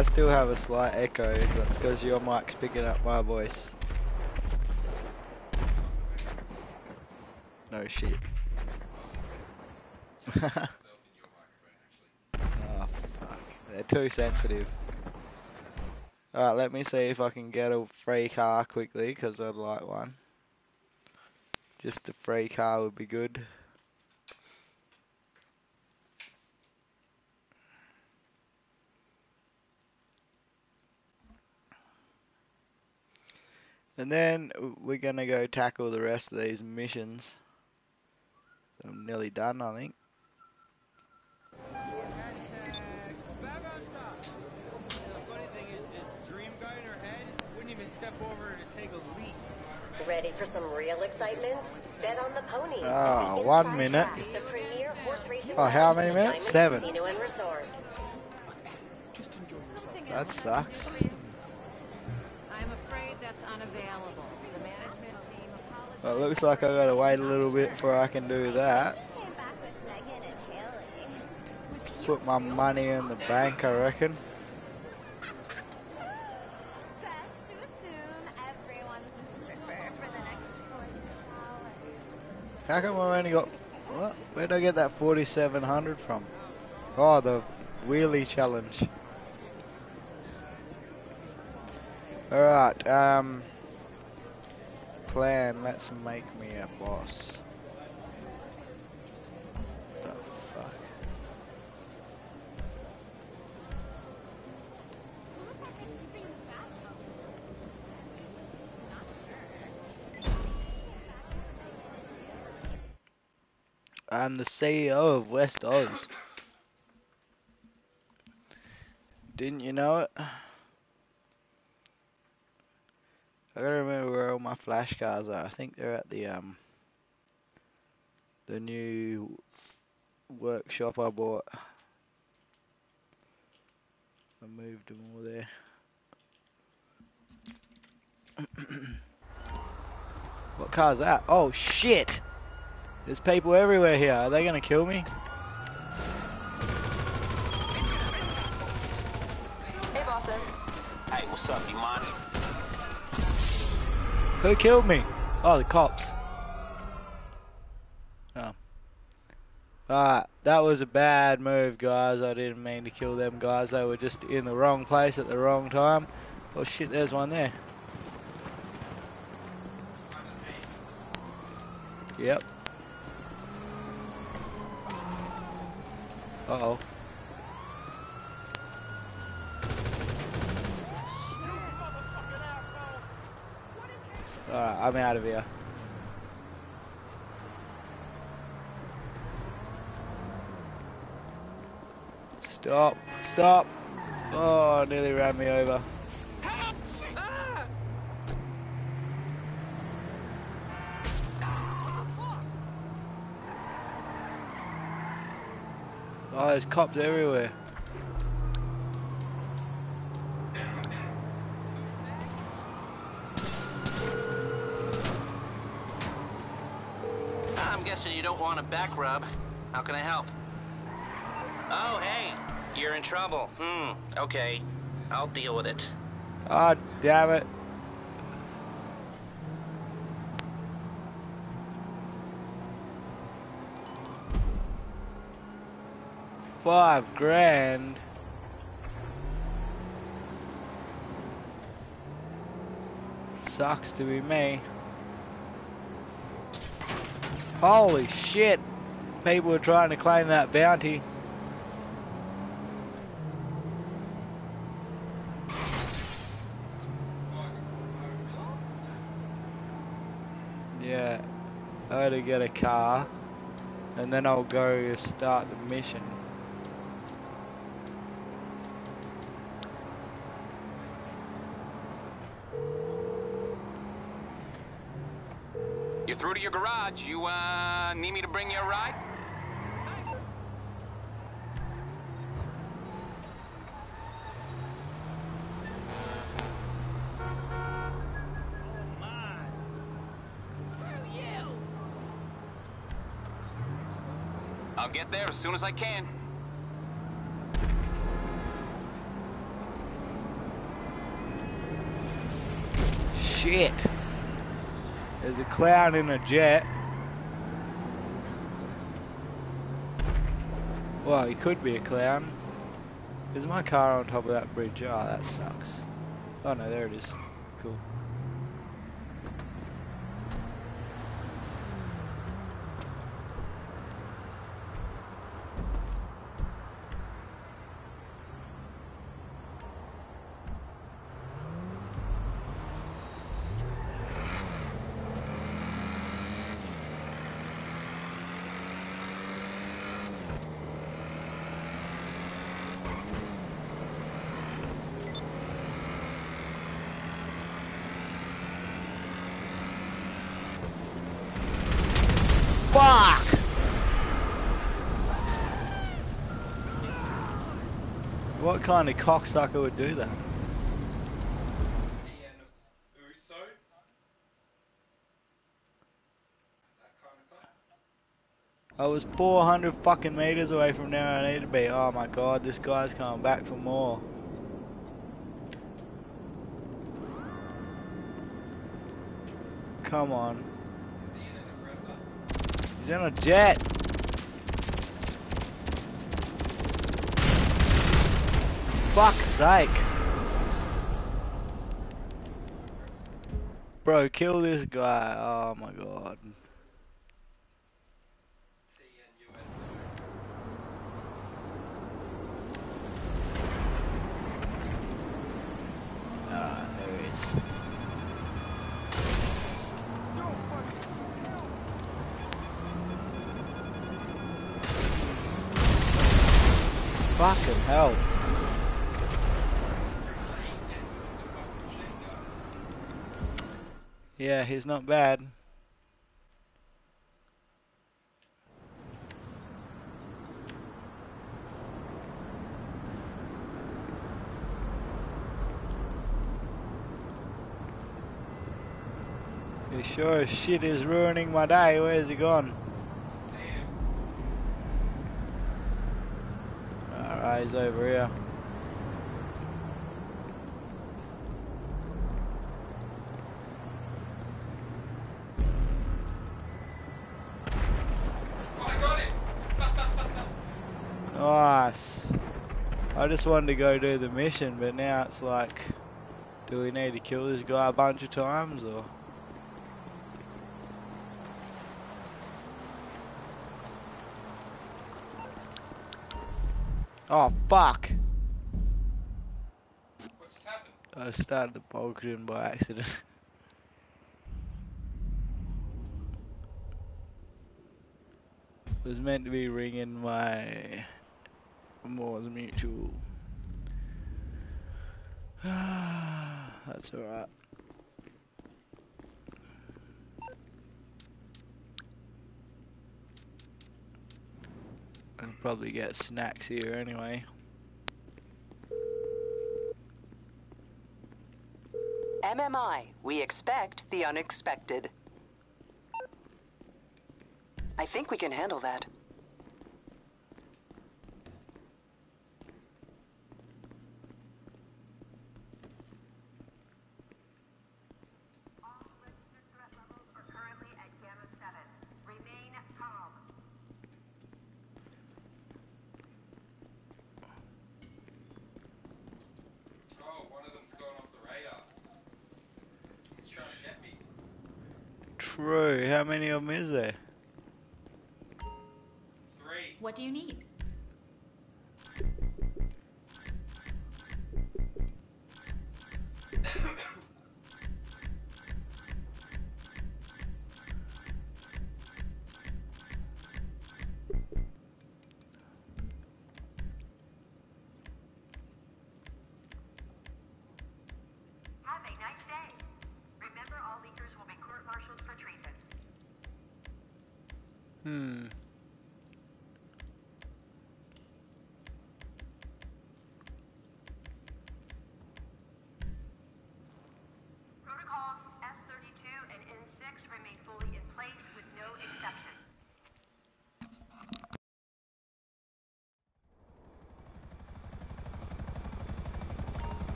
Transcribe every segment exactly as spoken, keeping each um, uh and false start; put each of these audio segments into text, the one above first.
I still have a slight echo, that's because your mic's picking up my voice. No shit. Ah, oh, fuck. They're too sensitive. Alright, let me see if I can get a free car quickly, because I'd like one. Just a free car would be good. And then we're gonna go tackle the rest of these missions. I'm nearly done, I think. Ready for some real excitement? Bet on the ponies. Oh, one minute. The premier horse racing. Oh, how many minutes? Seven. That sucks. I'm afraid that's unavailable. The management team apologizes. Well, it looks like I gotta wait a little bit before I can do that. Put my money in the bank, I reckon. How come I only got? What? Where did I get that forty-seven hundred from? Oh, the wheelie challenge. Alright, um, plan, let's make me a boss. What the fuck? I'm the C E O of West Oz. Didn't you know it? I gotta remember where all my flash cars are. I think they're at the um the new workshop I bought. I moved them all there. What car's that? Oh shit! There's people everywhere here. Are they gonna kill me? Hey bosses. Hey, what's up, you mind? Who killed me? Oh, the cops. Oh. Alright, that was a bad move, guys. I didn't mean to kill them guys. They were just in the wrong place at the wrong time. Oh shit, there's one there. Yep. Uh-oh. Alright, I'm out of here. Stop, stop! Oh, nearly ran me over. Oh, there's cops everywhere. You don't want a back rub. How can I help? Oh, hey, you're in trouble. Hmm, okay. I'll deal with it. Ah, oh, damn it. Five grand. Sucks to be me. Holy shit, people were trying to claim that bounty. Yeah, I gotta get a car and then I'll go start the mission. Through to your garage. You uh, need me to bring you a ride? Oh my! Screw you! I'll get there as soon as I can. shit. There's a clown in a jet. Well, he could be a clown. Is my car on top of that bridge? Ah, oh, that sucks. Oh no, there it is. Cool. What kind of cocksucker would do that? I was four hundred fucking meters away from where I need to be. Oh my god, this guy's coming back for more. Come on. He's in a jet. Fuck's sake. Bro, kill this guy. Oh my god. Ah, there he is. Fucking hell. Yeah, he's not bad. He sure as shit is ruining my day. Where's he gone? Alright, he's over here. Nice. I just wanted to go do the mission, but now it's like, do we need to kill this guy a bunch of times or? Oh fuck! What just happened? I started the Bogdan by accident. It was meant to be ringing my Mors Mutual. That's alright. I'll probably get snacks here anyway. M M I, we expect the unexpected. I think we can handle that. True. How many of them is there? Three. What do you need?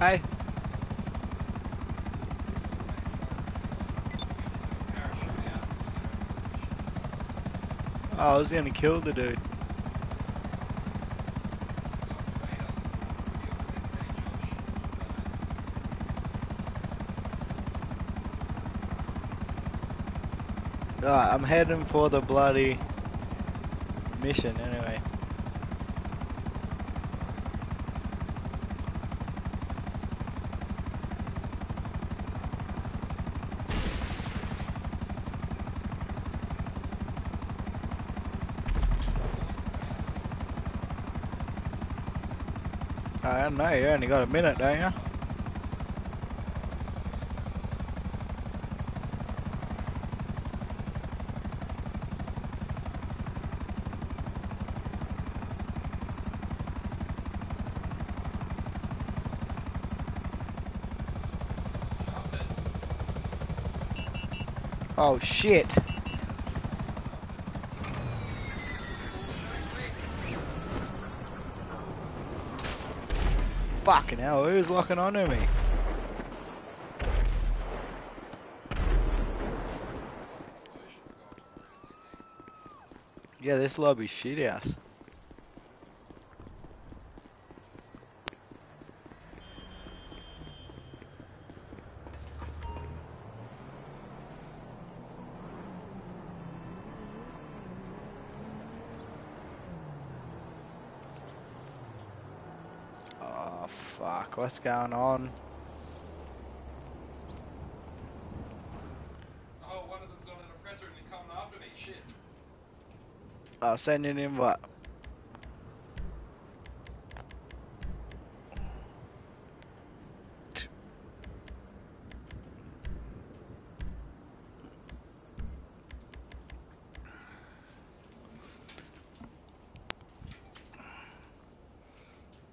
Hi. Oh, I was gonna kill the dude. Right, I'm heading for the bloody mission anyway. I don't know, you only got a minute, don't you? Oh shit. Fucking hell, who's locking on to me? Yeah, this lobby's shit ass. What's going on? Oh, one of them's on an oppressor and they're coming after me, shit. I'll send an invite.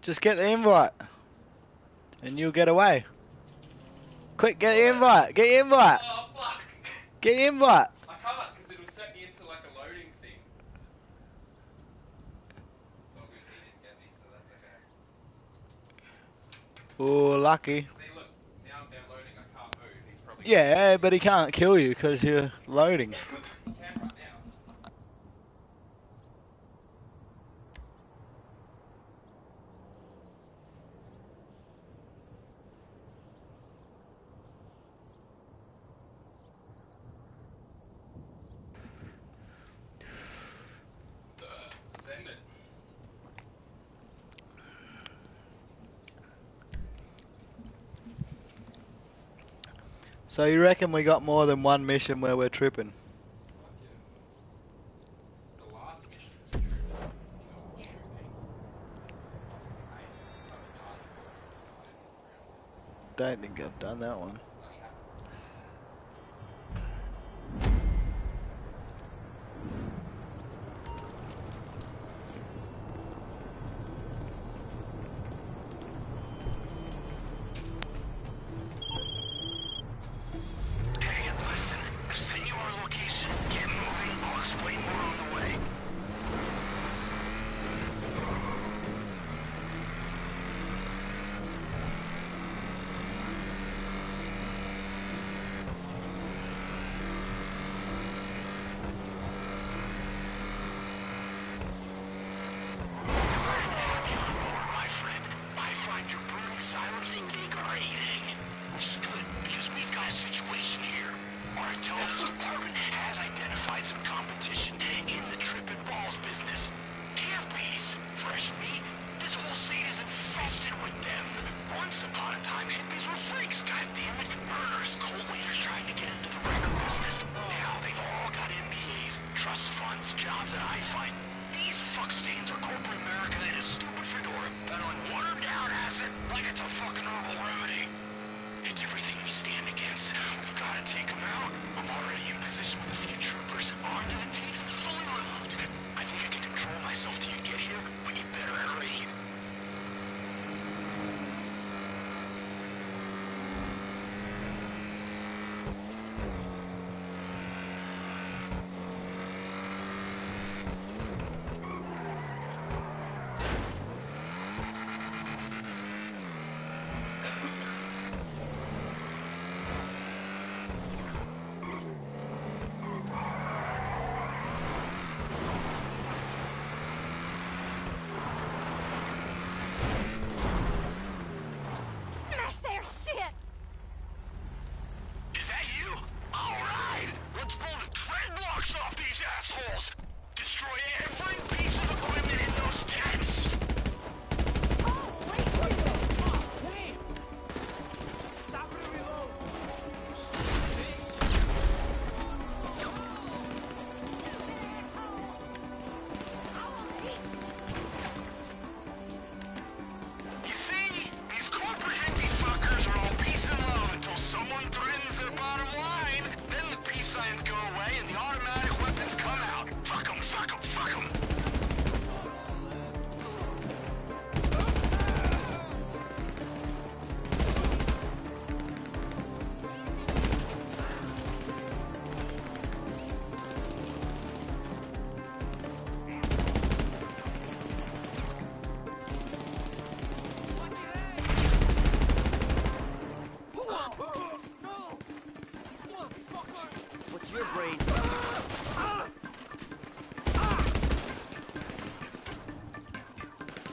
Just get the invite. And you'll get away. Quick, get the invite! Get the invite! Oh, fuck! Get the invite! I can't, because it'll set me into like a loading thing. It's all good, he didn't get me, so that's okay. Ooh, lucky. See, look, now I'm downloading, I can't move. He's probably yeah, but he can't kill you, because you're loading. He can right now. So you reckon we got more than one mission where we're tripping? The last mission you tripped, don't think I've done that one. science go away and the automatic weapons come out. Fuck them, fuck them, fuck them.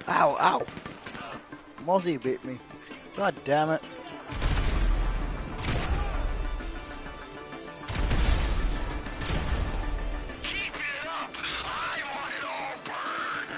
Ow, ow. Mozzie bit me. God damn it. Keep it up. I want it all burn.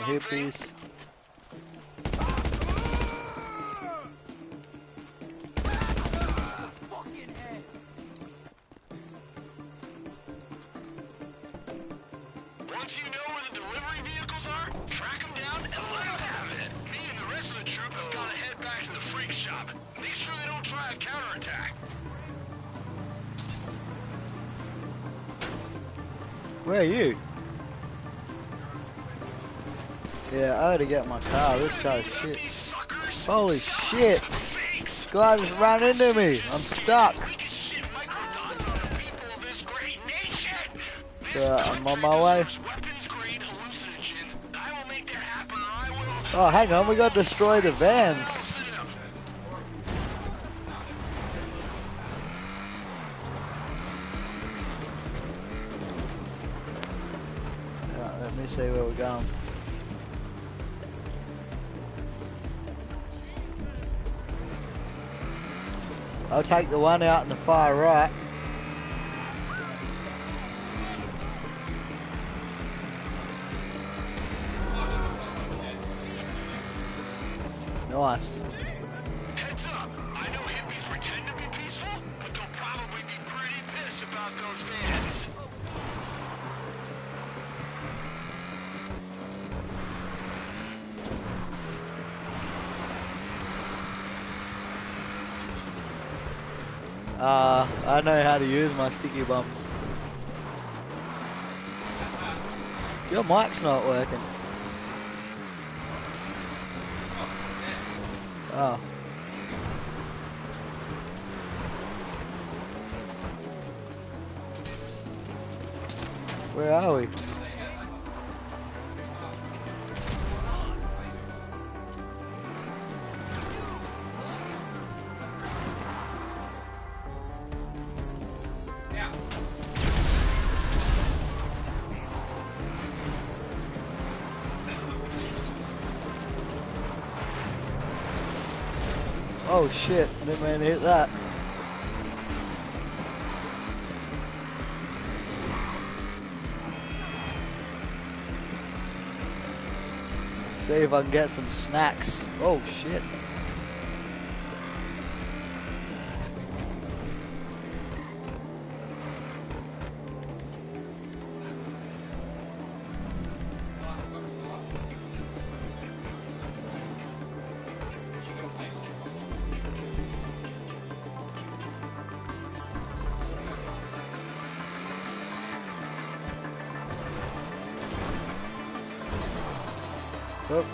Hippies. Once you know where the delivery vehicles are, track them down and let them have it. Me and the rest of the troop have got to head back to the freak shop. Make sure they don't try a counterattack. Where are you? Yeah, I had to get my car. This car's shit. Holy shit! God just ran into me. I'm stuck. So I'm on my way. Oh, hang on. We gotta destroy the vans. Yeah, let me see where we're going. I'll take the one out in the far right. Nice. Heads up! I know hippies pretend to be peaceful, but they'll probably be pretty pissed about those vans. Uh, I know how to use my sticky bombs. Your mic's not working. Oh. Where are we? Oh shit, I didn't mean to hit that. See if I can get some snacks. Oh shit. Oh.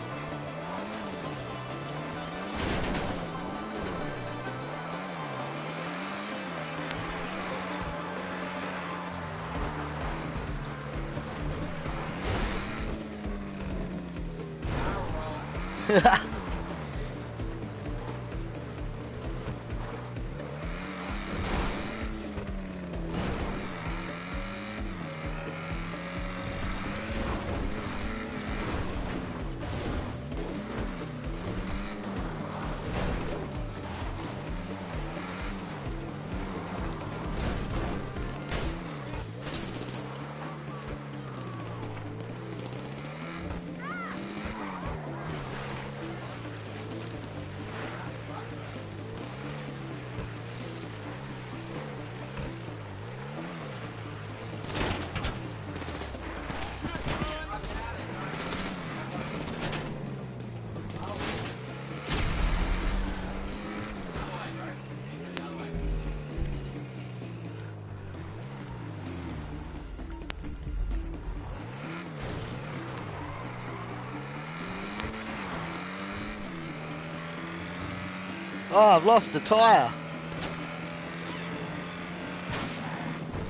Oh, I've lost the tyre.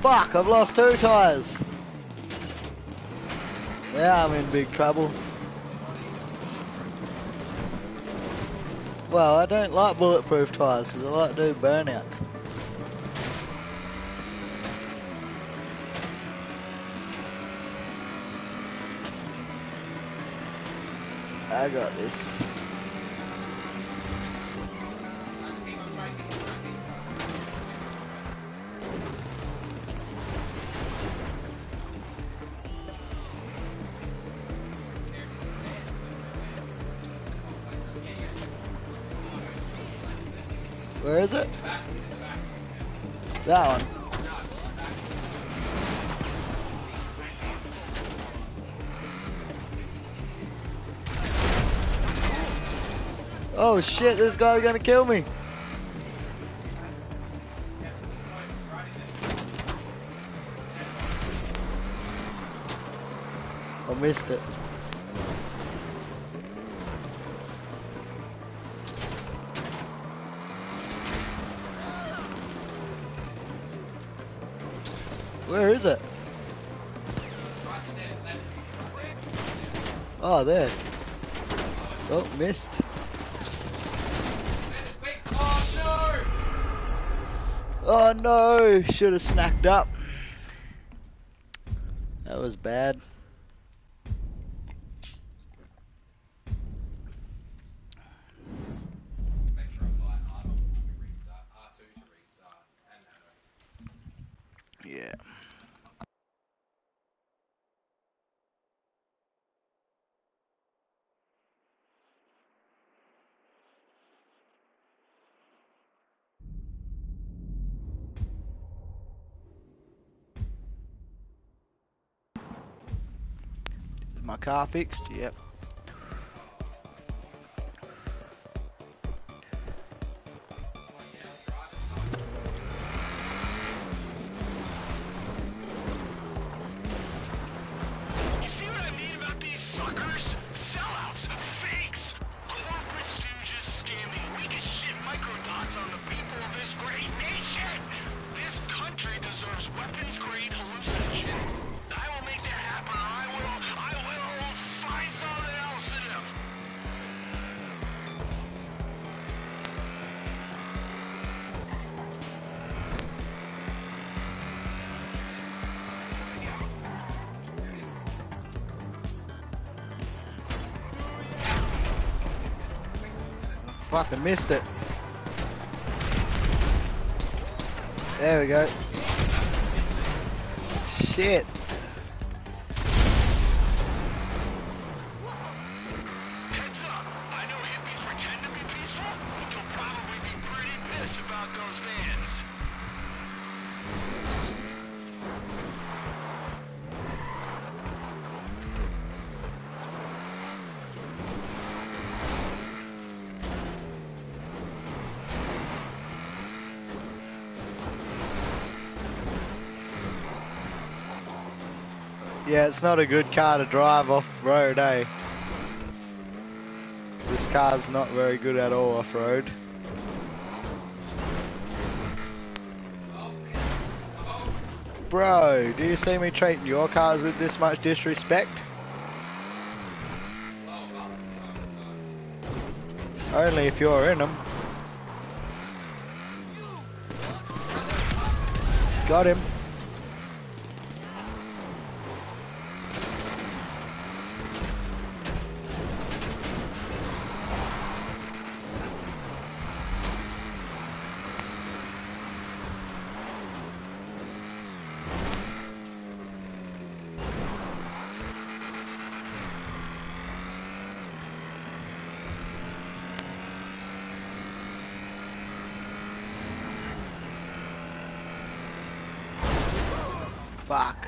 Fuck, I've lost two tyres. Now I'm in big trouble. Well, I don't like bulletproof tyres because I like to do burnouts. I got this. Where is it? That one. Oh shit, this guy's gonna kill me. I missed it. Where is it? Oh, there. Oh, missed. Oh no, should have snacked up. That was bad. My car fixed? Yep. You see what I mean about these suckers? Sellouts, fakes, corporate stooges scamming weak as shit microdots on the people of this great nation! This country deserves weapons grade hallucinogens. I will make that happen. I will. I something else in him. Fucking missed it. There we go. Shit. Yeah, it's not a good car to drive off-road, eh? This car's not very good at all off-road. Bro, do you see me treating your cars with this much disrespect? Only if you're in them. Got him. Fuck.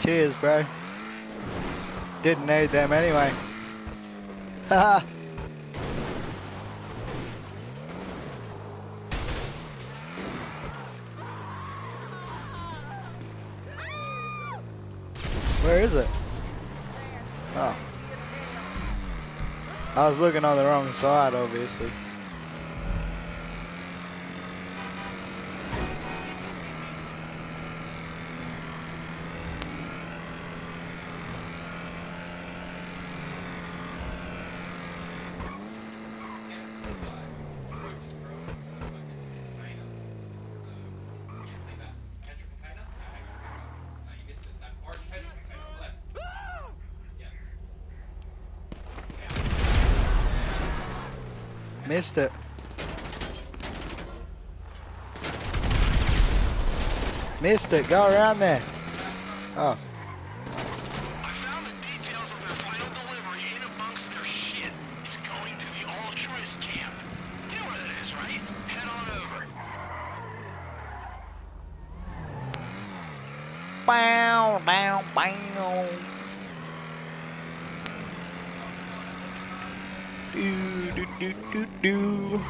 Cheers, bro. Didn't need them anyway. Haha. Where is it? Oh. I was looking on the wrong side, obviously. Missed it. Missed it. Go around there. Oh. I found the details of their final delivery in amongst their shit. It's going to the all-choice camp. You know where that is, right? Head on over. Bow, bow, bow. Do, do, do, do, do.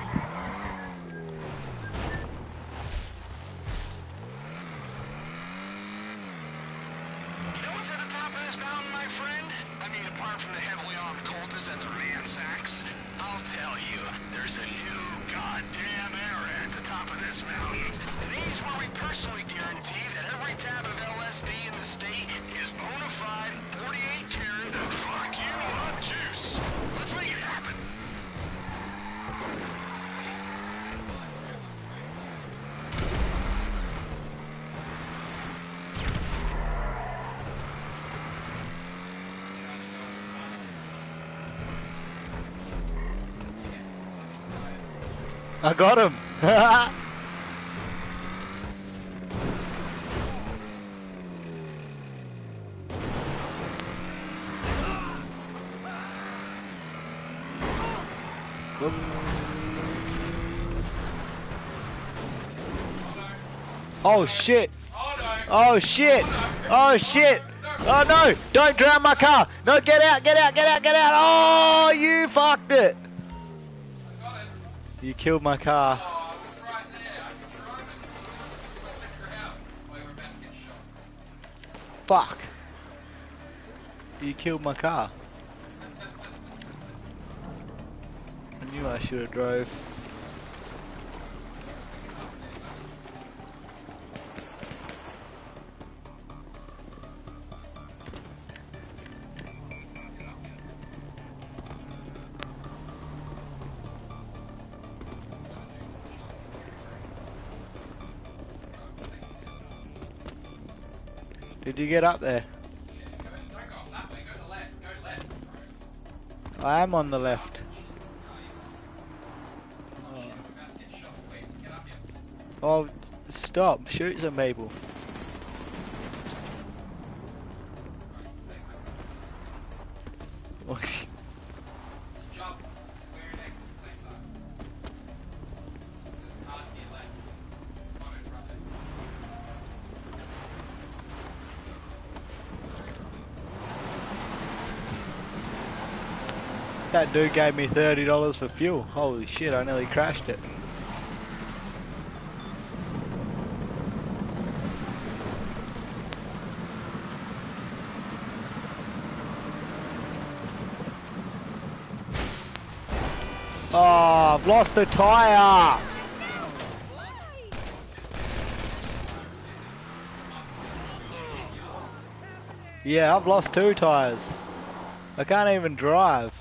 I got him! Oh shit! Oh shit! Oh shit! Oh no! Don't drown my car! No, get out! Get out! Get out! Get out! Oh, you fucked it! You killed my car. Oh, I was right there. I could drive it. Out while you were about to get shot. Fuck. You killed my car. I knew I should have drove. Did you get up there? Yeah, go in, don't go up that way, go to the left, go left. Bro. I am on the left. Oh, oh stop, shoot some people. That dude gave me thirty dollars for fuel. Holy shit, I nearly crashed it. Oh, I've lost the tire! Yeah, I've lost two tires. I can't even drive.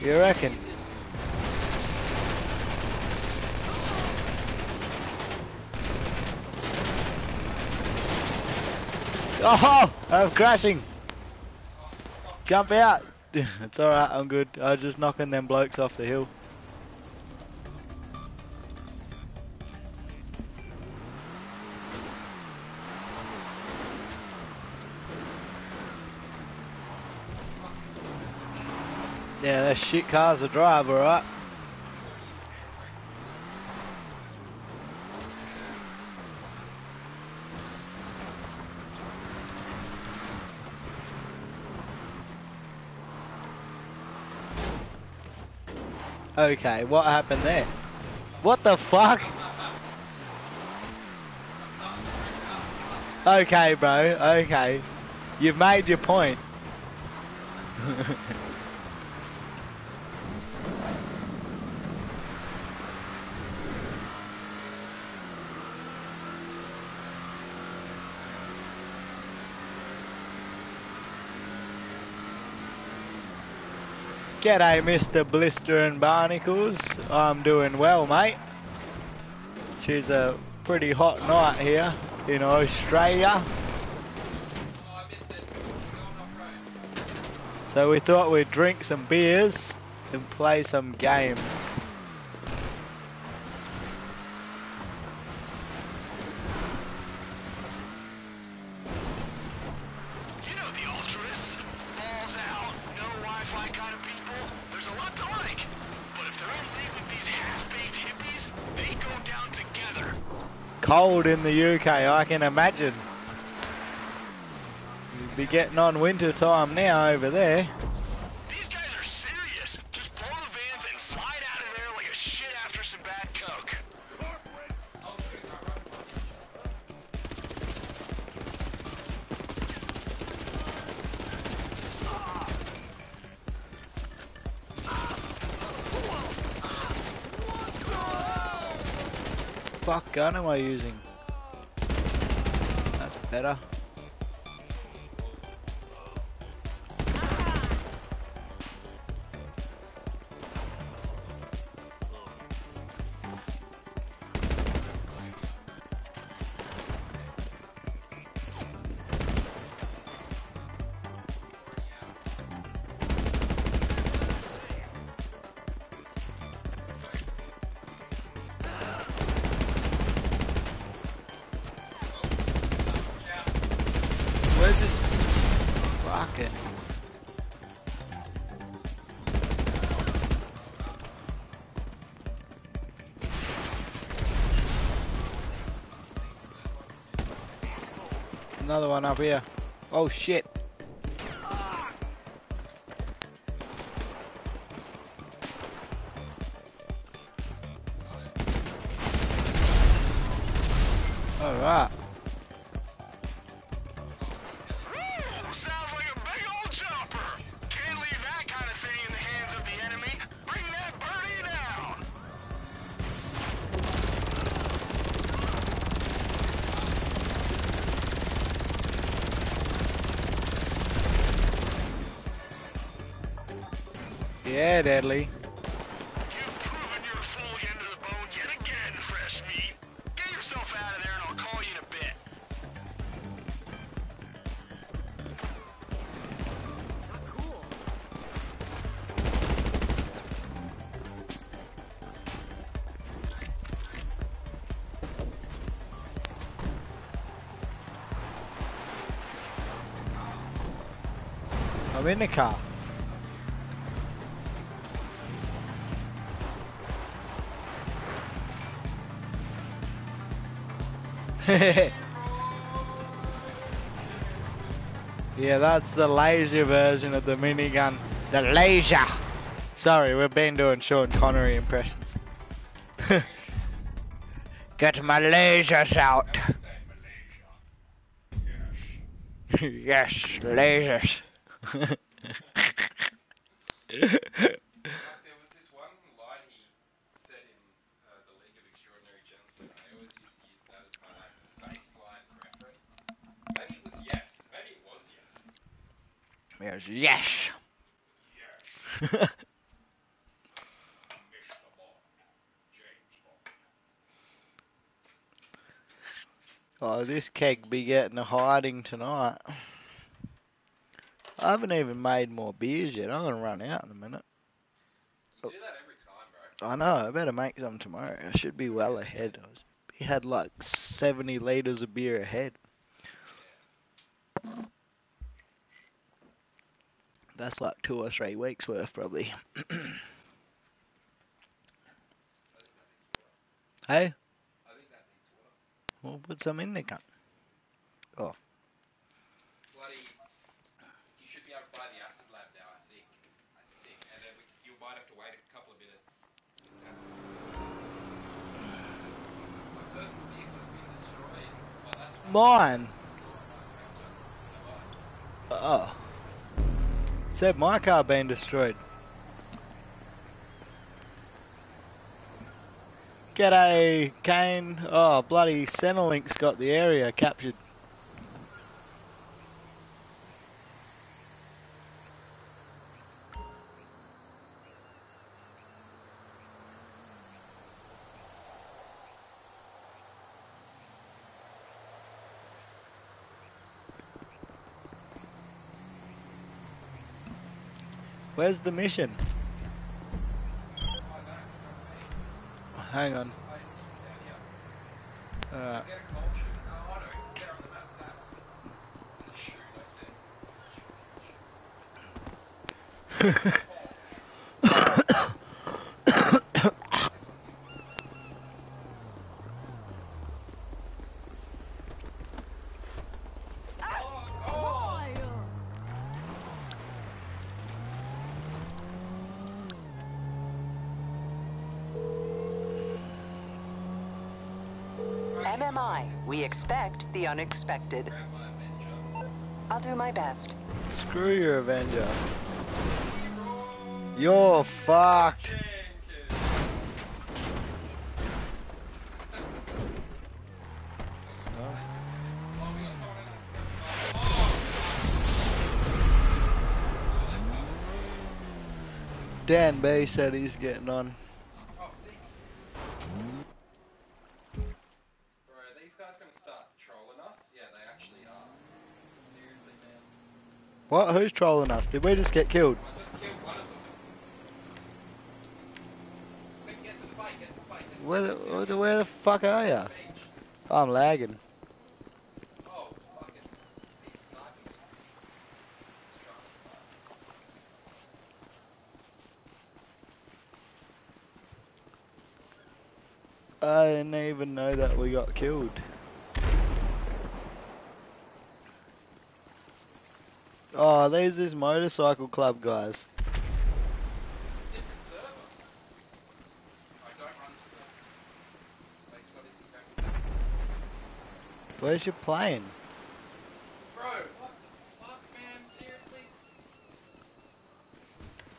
You reckon? Oh, I'm crashing. Jump out. It's alright, I'm good. I was just knocking them blokes off the hill. Yeah, that shit car's a drive, alright. Okay, what happened there? What the fuck? Okay, bro, okay. You've made your point. G'day, Mister Blister and Barnacles. I'm doing well, mate. She's a pretty hot night here in Australia. So we thought we'd drink some beers and play some games. Cold in the U K, I can imagine. You'd be getting on winter time now over there. These guys are serious. Just pull the vans and slide out of there like a shit after some bad coke. Fuck gun am I using? That's better. Another one up here. Oh shit. Alright. Sounds like a big old chopper. Can't leave that kind of thing in the hands of the enemy. Bring that birdie down. Yeah, deadly. You've proven you're a fool again to the bone yet again, fresh meat. Get yourself out of there and I'll call you in a bit. I'm in the car. Yeah, that's the laser version of the minigun. The laser! Sorry, we've been doing Sean Connery impressions. Get my lasers out! Yes, lasers! Yes. Yes. Yes. Oh, this keg be getting a hiding tonight. I haven't even made more beers yet. I'm gonna run out in a minute. You do that every time, bro. I know. I better make some tomorrow. I should be well ahead. We had like seventy liters of beer ahead. Yeah. That's like two or three weeks worth, probably. Hey? I think that needs water. Well, put some in there, cunt. Oh. Bloody. You should be able to buy the acid lab now, I think. I think. And then you might have to wait a couple of minutes. My personal vehicle has been destroyed. Well, that's mine! Oh. Said my car being destroyed. G'day, Kane. Oh, bloody Centrelink's got the area captured. Where's the mission? Hang on. Uh, We expect the unexpected. I'll do my best. Screw your Avenger. You're fucked. Dan Bay said he's getting on. What? Who's trolling us? Did we just get killed? I just killed one of them. Quick, get to the bike, get to the bike, get to the where, the, where, the, where the fuck are ya? I'm lagging. Oh, fucking. He's sniping me. He's trying to snipe. I didn't even know that we got killed. Oh, these this motorcycle club guys. It's a different server. I don't run this club. Where's your plane? Bro, what the fuck, man? Seriously?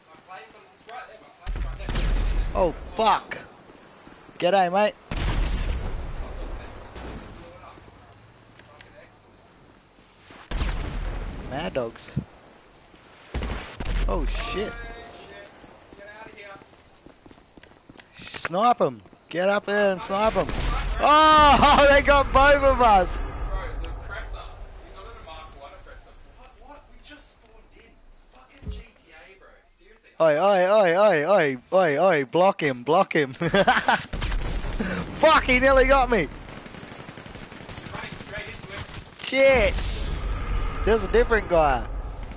My plane's on this right there, my plane's right there. Oh fuck. G'day, mate. Mad dogs. Oh shit. Get out of here. Snipe them. Get up there and snipe them. Oh, they got both of us. Bro, the Oppressor. He's under the Mark one Oppressor. What? What? We just spawned in. Fucking G T A, bro. Seriously. Oi, oi, oi, oi, oi, oi, oi. Block him, block him. Fuck, he nearly got me. You're running straight into him. Shit. There's a different guy.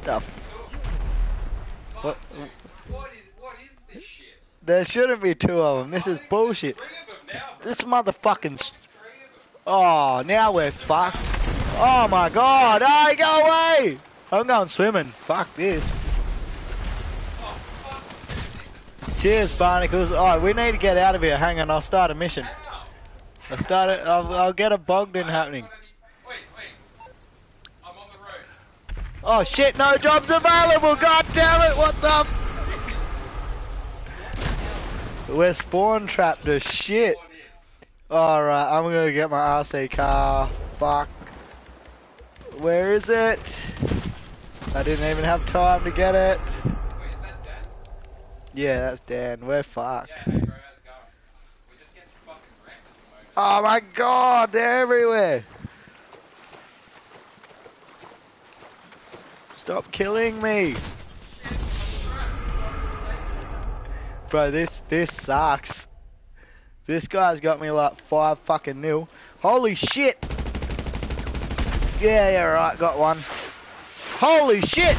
The f fuck, what? What is, what is this shit? There shouldn't be two of them. This is bullshit. Now, this motherfucking. Oh, now we're fucked. Oh my god! Oh, go away! I'm going swimming. Fuck this. Oh, fuck. Cheers, barnacles. Alright, we need to get out of here. Hang on, I'll start a mission. Ow. I'll start it. I'll, I'll get a Bogdan happening. Wait, wait. I'm on the road. Oh shit, no jobs available. God damn it, what the? We're spawn trapped as shit. Alright, I'm gonna get my R C car. Fuck. Where is it? I didn't even have time to get it. Wait, is that Dan? Yeah, that's Dan. We're fucked. Yeah, hey bro, how's it going? We're just getting fucking wrecked at the moment. Oh my god, they're everywhere. Stop killing me. Bro, this this sucks. This guy's got me like five fucking nil. Holy shit! Yeah, yeah, right, got one. Holy shit!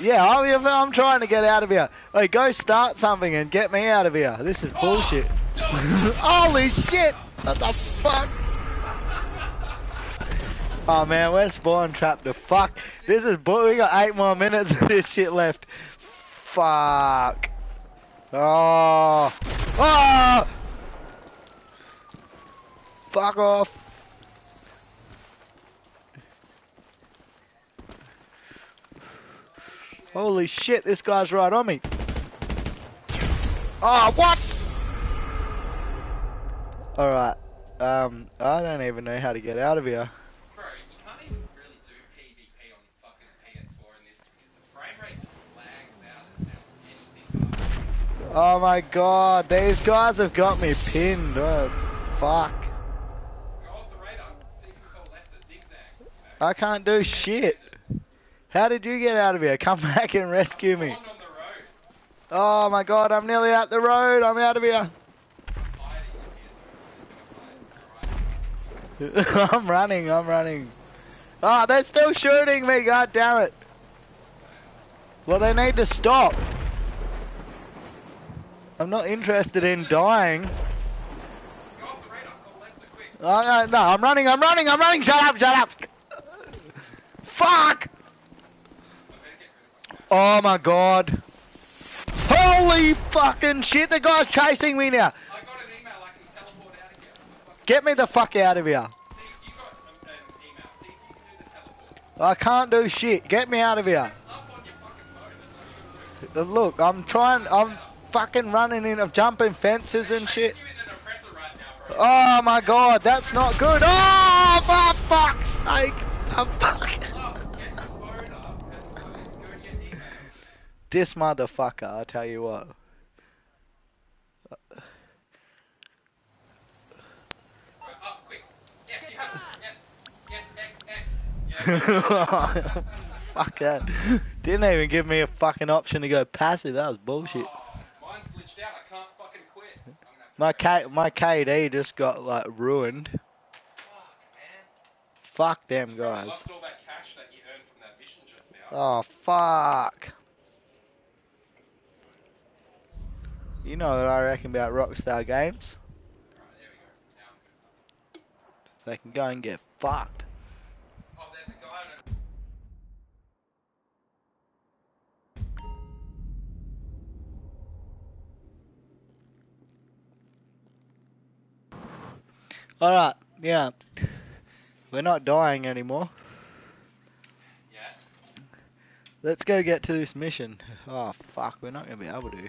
Yeah, I'm, I'm trying to get out of here. Hey, go start something and get me out of here. This is bullshit. Oh, holy shit! What the fuck? Oh man, we're spawn trapped to fuck. This is bull. We got eight more minutes of this shit left. Fuck. Oh. Oh. Fuck off. Holy shit, this guy's right on me. Oh, what? Alright. Um, I don't even know how to get out of here. Oh my god, these guys have got me pinned. Oh, fuck. Go off the radar. See if you can call Lester zigzag, you know? I can't do shit. How did you get out of here? Come back and rescue me. On the road. Oh my god, I'm nearly out the road. I'm out of here. I'm running, I'm running. Ah, oh, they're still shooting me, god damn it. Well, they need to stop. I'm not interested in dying. Go off the radar, call Lester, quick. Oh, no, no, I'm running, I'm running, I'm running! Shut up, shut up! Fuck! Oh my god. Holy fucking shit, the guy's chasing me now! I got an email, I can teleport out of here. Get me the fuck out of here. See, you got an email, see if you can do the teleport. I can't do shit, get me out of here. Look, I'm trying, I'm... fucking running in, I'm jumping fences and shit. Oh my god, that's not good. Oh, for fuck's sake. Oh, fuck. This motherfucker, I'll tell you what. Fuck that. Didn't even give me a fucking option to go passive, that was bullshit. Out. I can't fucking quit. I'm my K my K D just got like ruined. Fuck, man. Fuck them guys. I lost all that cash that you earned from that mission just now. Oh fuck. You know what I reckon about Rockstar Games? Right, there we go. They can go and get fucked. Oh, there's a guy on a Alright, yeah. We're not dying anymore. Yeah. Let's go get to this mission. Oh fuck, we're not gonna be able to. Yeah.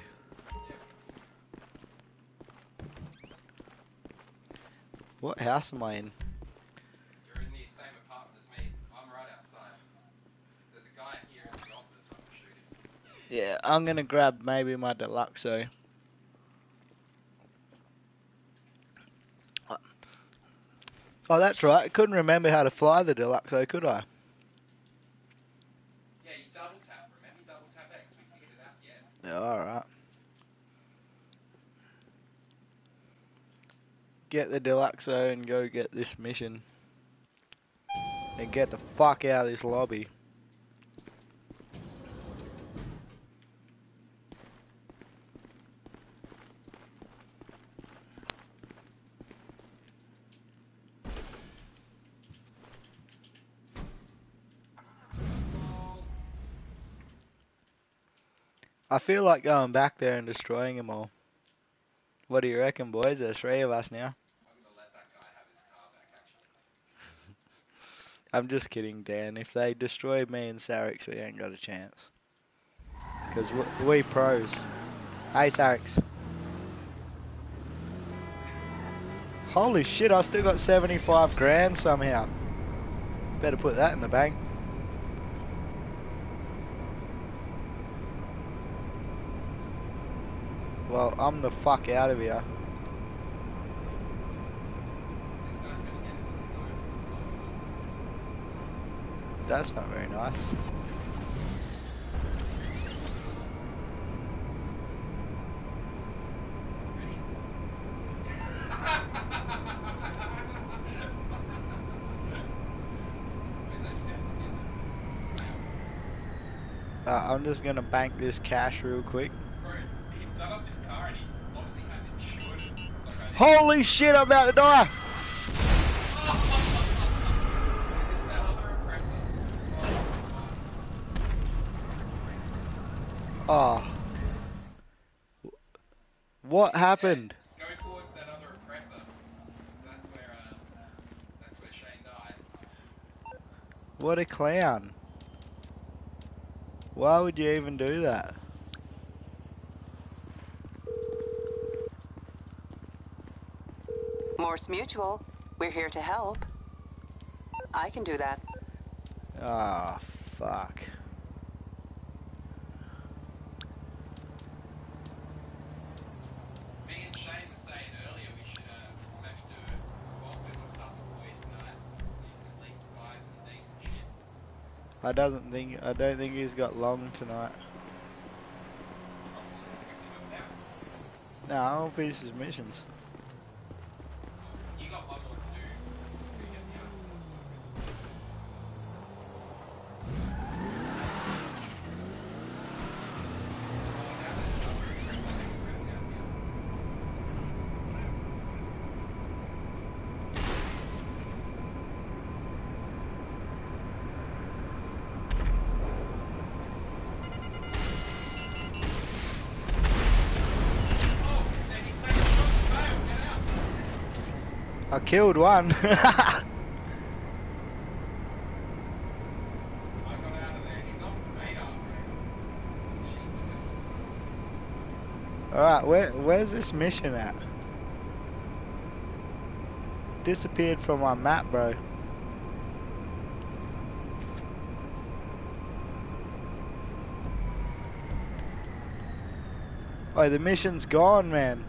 What house am I in? You're in the same apartment as me. I'm right outside. There's a guy here in the office I'm shooting. Yeah, I'm gonna grab maybe my Deluxo. Oh, that's right. I couldn't remember how to fly the Deluxo, could I? Yeah, you double tap. Remember, double tap X. We figured it out yet. Yeah, all right. Get the Deluxo and go get this mission. And get the fuck out of this lobby. I feel like going back there and destroying them all. What do you reckon, boys? There's three of us now. I'm gonna let that guy have his car back, actually. I'm just kidding, Dan. If they destroy me and Sarix, we ain't got a chance. Because we, we pros. Hey, Sarix. Holy shit, I still got seventy-five grand somehow. Better put that in the bank. Well, I'm the fuck out of here. That's not very nice. uh, I'm just gonna bank this cash real quick. Holy shit, I'm about to die! Oh. What happened? Yeah, go towards that other oppressor. That's where, uh, that's where Shane died. What a clown. Why would you even do that? Mors Mutual, we're here to help. I can do that. Ah, oh, fuck. Me and Shane were saying earlier we should uh, maybe do a walk in or something for you tonight, so you can at least buy some decent shit. I doesn't think I don't think he's got long tonight. No, I'll finish his missions. Killed one. I got out of there. He's off the radar. Alright, where where's this mission at? Disappeared from my map, bro. Oh, the mission's gone, man.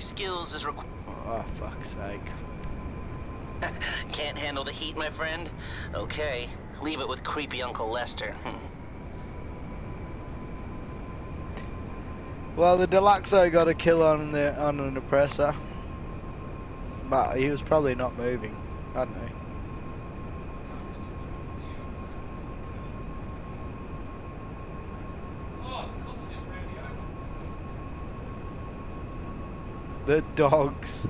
Skills is required. Oh, fuck's sake. Can't handle the heat, my friend? Okay, leave it with creepy Uncle Lester. Well, the Deluxo got a kill on the on an oppressor, but he was probably not moving. I don't know. The dogs.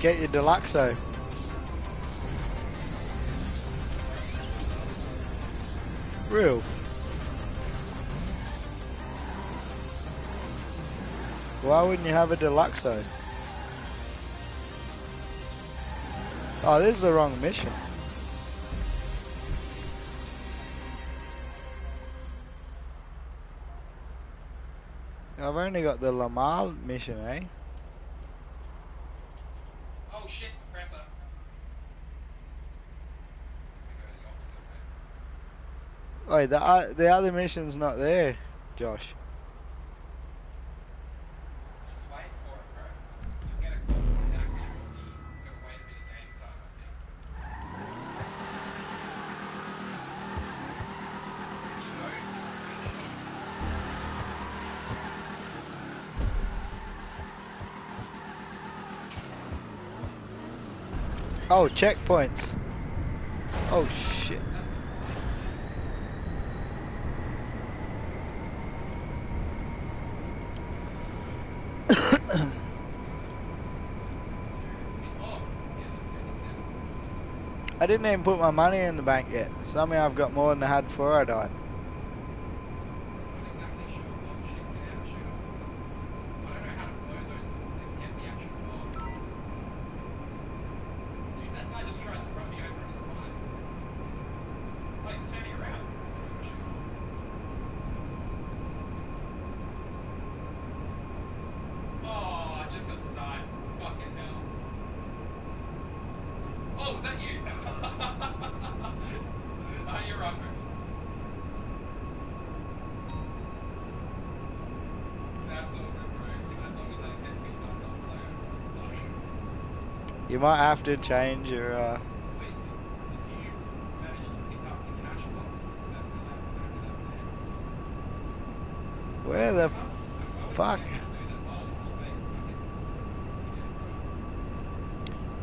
Get your Deluxo. Real. Why wouldn't you have a Deluxo? Oh, this is the wrong mission. I've only got the Lamar mission, eh? Oh shit, Oppressor. I go to the opposite way. Wait, the, uh, the other mission's not there, Josh. Just wait for it, bro. You'll get a call from the tax. You've got to wait a bit of game time, I think. Oh, checkpoints. Oh shit. I didn't even put my money in the bank yet. Somehow I've got more than I had before I died. You might have to change your uh Wait, did you manage to pick up the cash box after that? Where the fuck?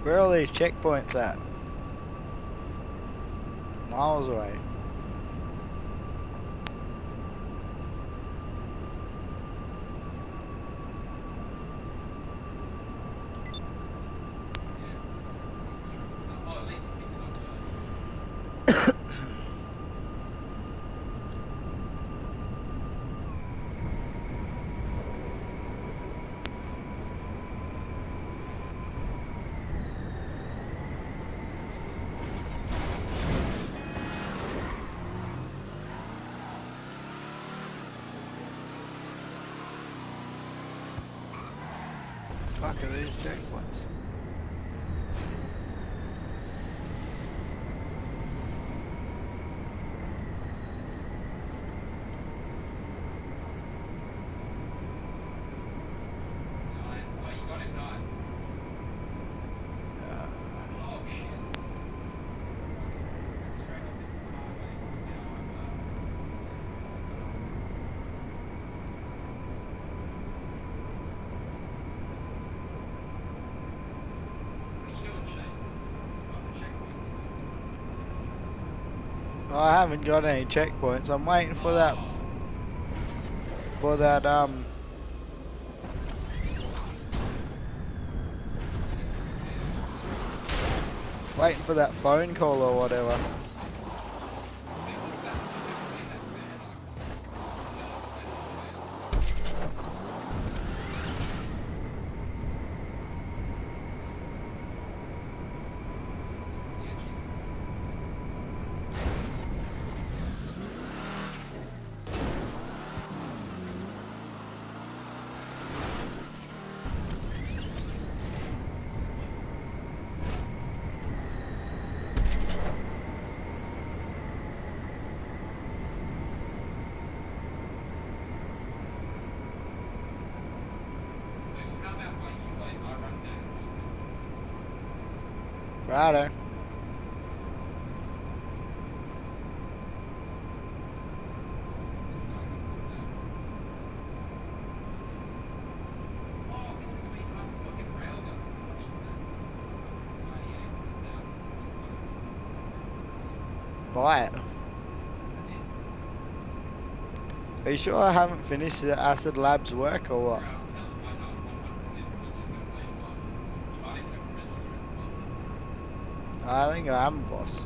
Where are all these checkpoints at? Miles away. Fuck are these checkpoints? I haven't got any checkpoints. I'm waiting for that for that um waiting for that phone call or whatever. Righto. Buy it. Are you sure I haven't finished the Acid Labs work or what? I think I am boss.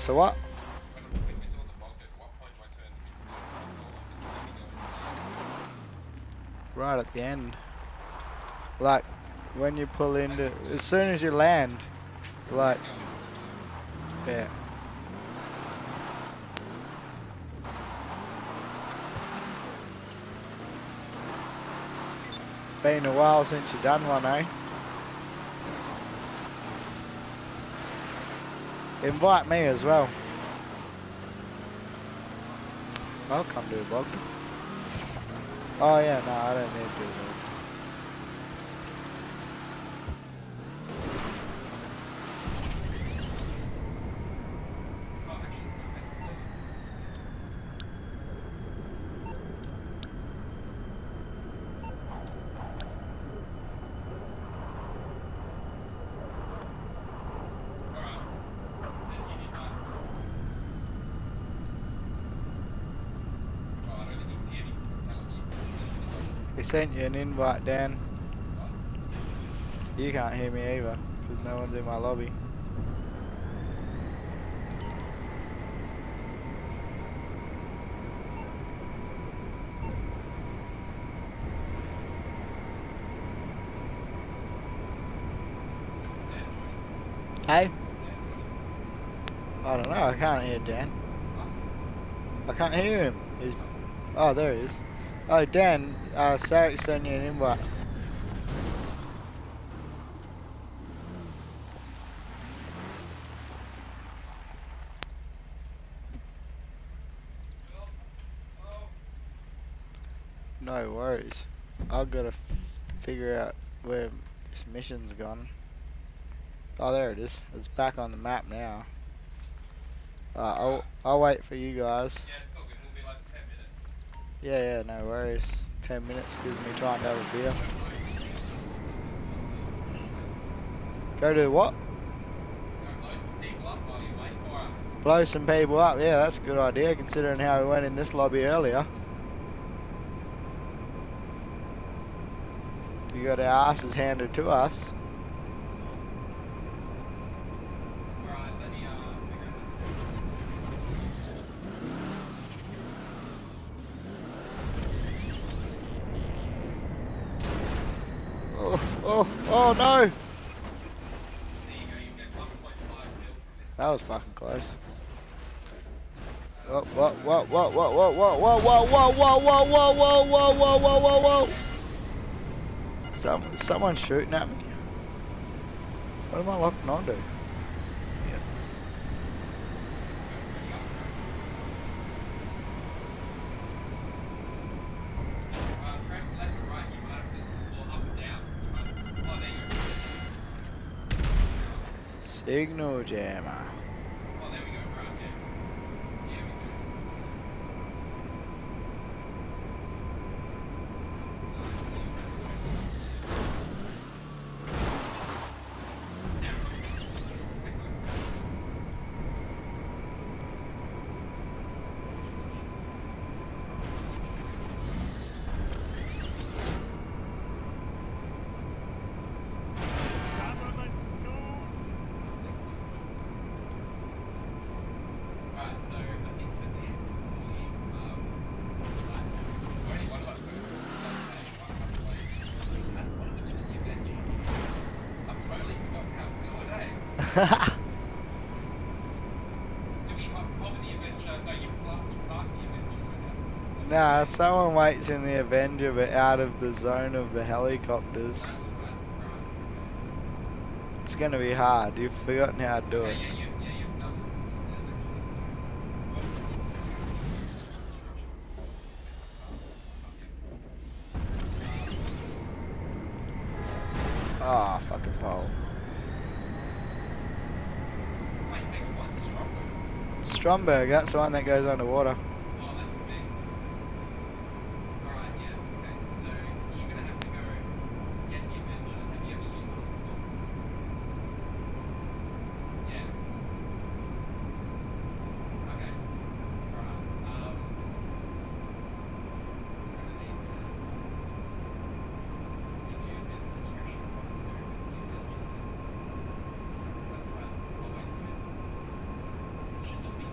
So what? Right at the end. Like, when you pull into, as soon as you land, like, yeah. Been a while since you done one, eh? Invite me as well. Welcome to Bogdan. Oh yeah, no, I don't need to do that. Sent you an invite, Dan. You can't hear me either, because no one's in my lobby. Hey? I don't know, I can't hear Dan. I can't hear him. He's... Oh, there he is. Oh, Dan, uh, Sarek sent you an invite. No worries. I've got to figure out where this mission's gone. Oh, there it is. It's back on the map now. Uh, I'll, I'll wait for you guys. Yeah, yeah, no worries. Ten minutes gives me time to have a beer. Go to what? Go blow some people up while you wait for us. Blow some people up, yeah, that's a good idea, considering how we went in this lobby earlier. We got our asses handed to us. Oh no! That was fucking close. Whoa, whoa, whoa, whoa, whoa, whoa, whoa, whoa, whoa, whoa, whoa, whoa, whoa, whoa, whoa, whoa, whoa, whoa! Some, someone shooting at me. What am I locking onto? Signal jammer. Oh, there we go, right, yeah. Yeah, do we hop over the Avenger? No, you park, you park the Avenger right now. Nah, someone waits in the Avenger but out of the zone of the helicopters. Right, right. It's gonna be hard, you've forgotten how to do okay, it. Yeah, you, yeah, you've done this before. Ah, oh, fucking pole. Stromberg, that's the one that goes underwater. Oh, that's me. Alright, yeah, okay. So, you're gonna have to go get the Avenger. Have you ever used one before? Yeah. Okay. Alright, um... I'm gonna need to... Give you a bit of discretion on what to do with the Avenger. That's fine. I'll wait for it. It should just be...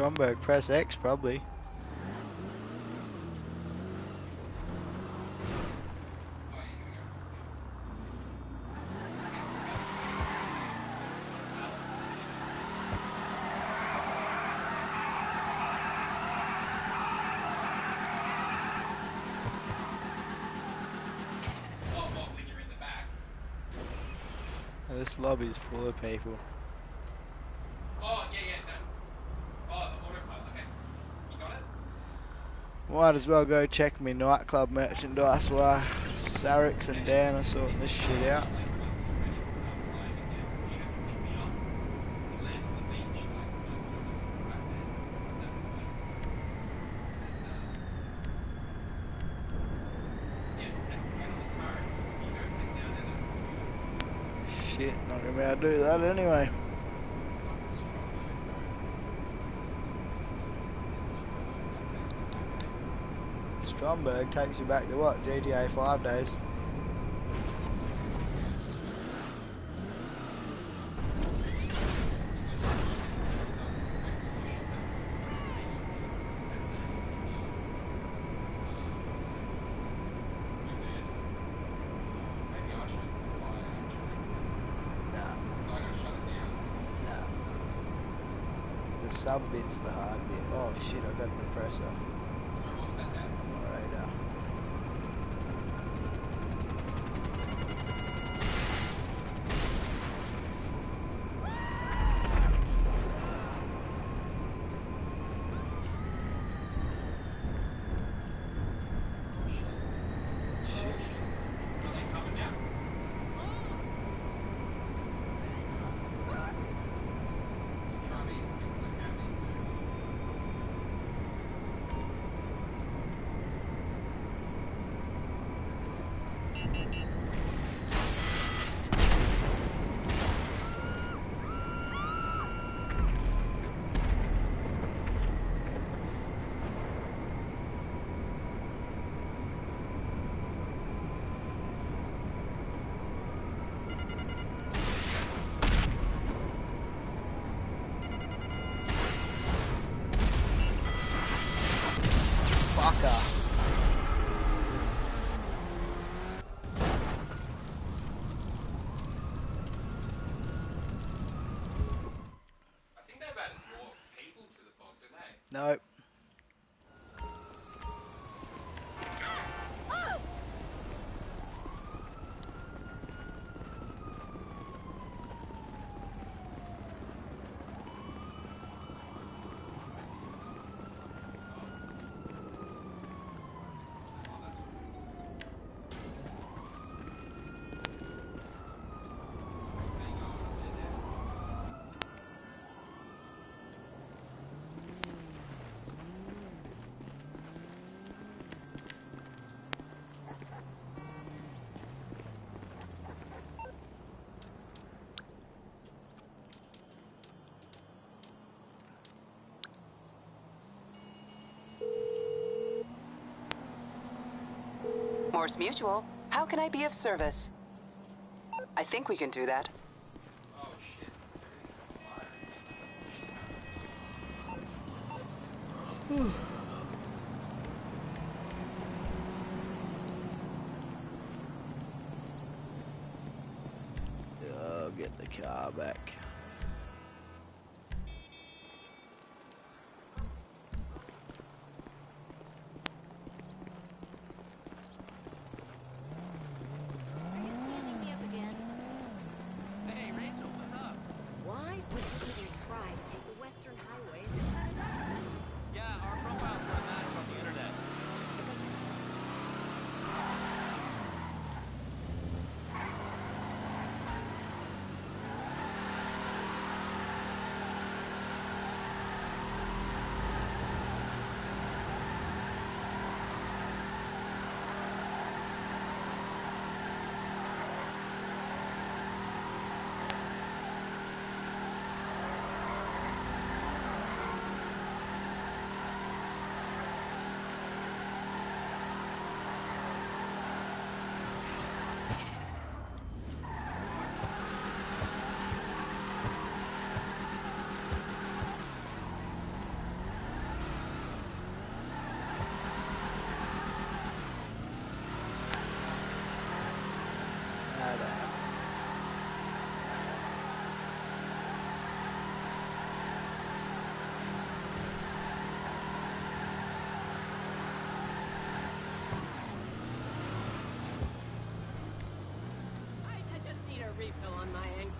Stromberg, press X probably. This lobby is full of people. Oh, yeah, yeah, no. Oh, the order file, okay. You got it? Might as well go check me nightclub merchandise while Sarix and Dan are sorting this shit out. I'll do that anyway. Stromberg takes you back to what? G T A five days. Sub bit's the hard bit. Oh shit, I got an oppressor. Sorry, what was that, Dad? Alright, uh. Shit. Shit. Are they coming now? Nope. Mors Mutual, how can I be of service? I think we can do that. Oh, shit. Whew. Oh, get the car back. refill on my anxiety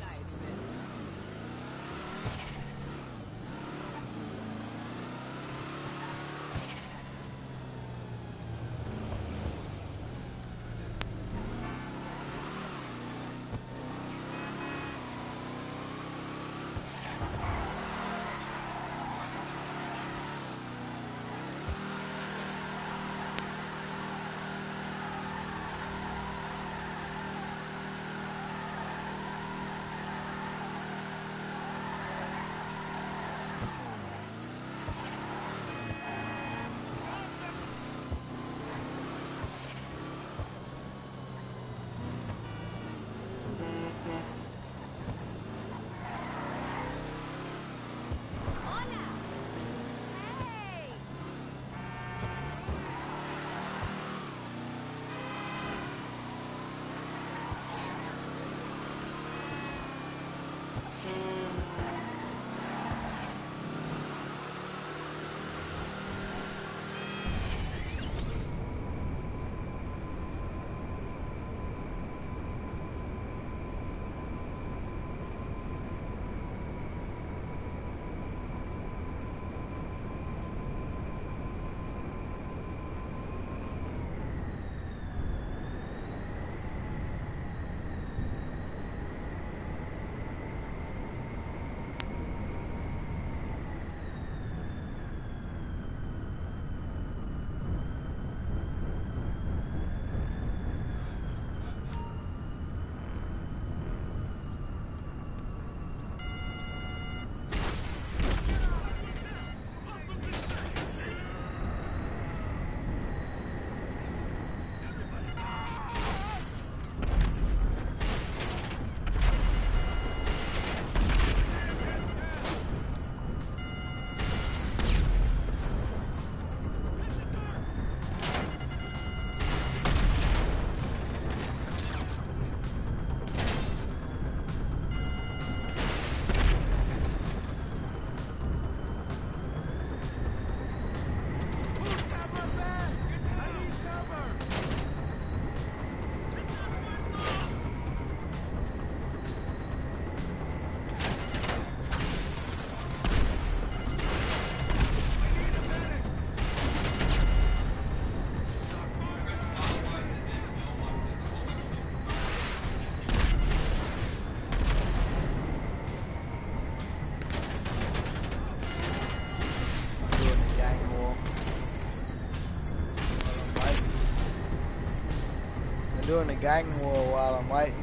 doing a gang war while I'm waiting.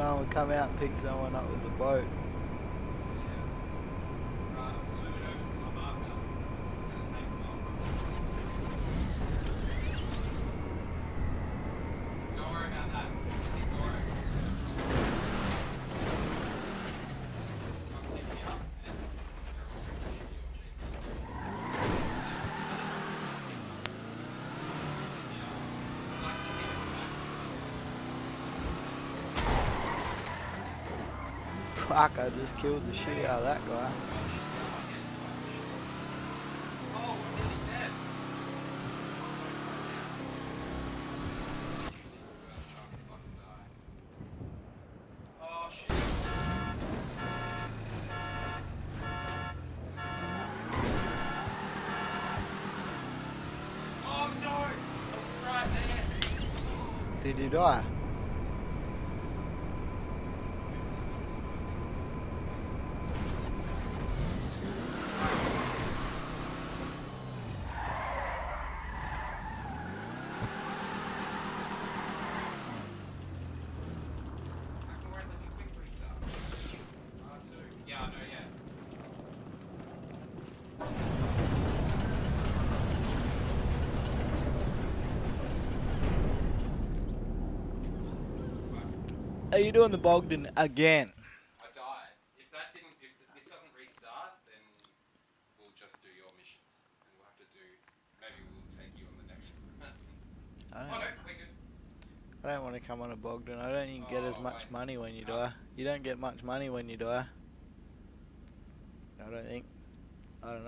someone come out and pick someone up with the boat. Fuck, I just killed the shit out of that guy. Oh, we're nearly dead. Oh, shit. Oh, no! I was right there. Did he die? Are you doing the Bogdan again? I died. If that didn't, if this doesn't restart, then we'll just do your missions, and we'll have to do. Maybe we'll take you on the next one. I don't. Oh, no, we're good. I don't want to come on a Bogdan. I don't even oh, get as much wait. money when you no. die. You don't get much money when you die. I don't think. I don't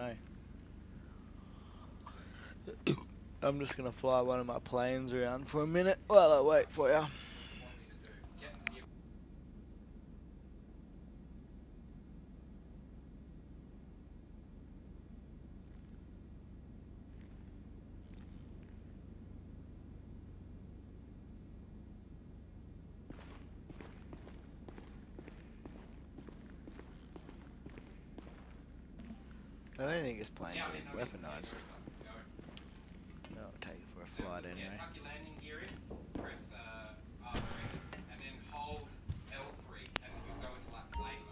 know. I'm just gonna fly one of my planes around for a minute while I wait for you. I don't think it's planes yeah, I mean, are weaponized. No, I'll take it for a flight anyway. Yeah, tuck your landing gear in, press uh, R three, and then hold L three, and you'll go into like plane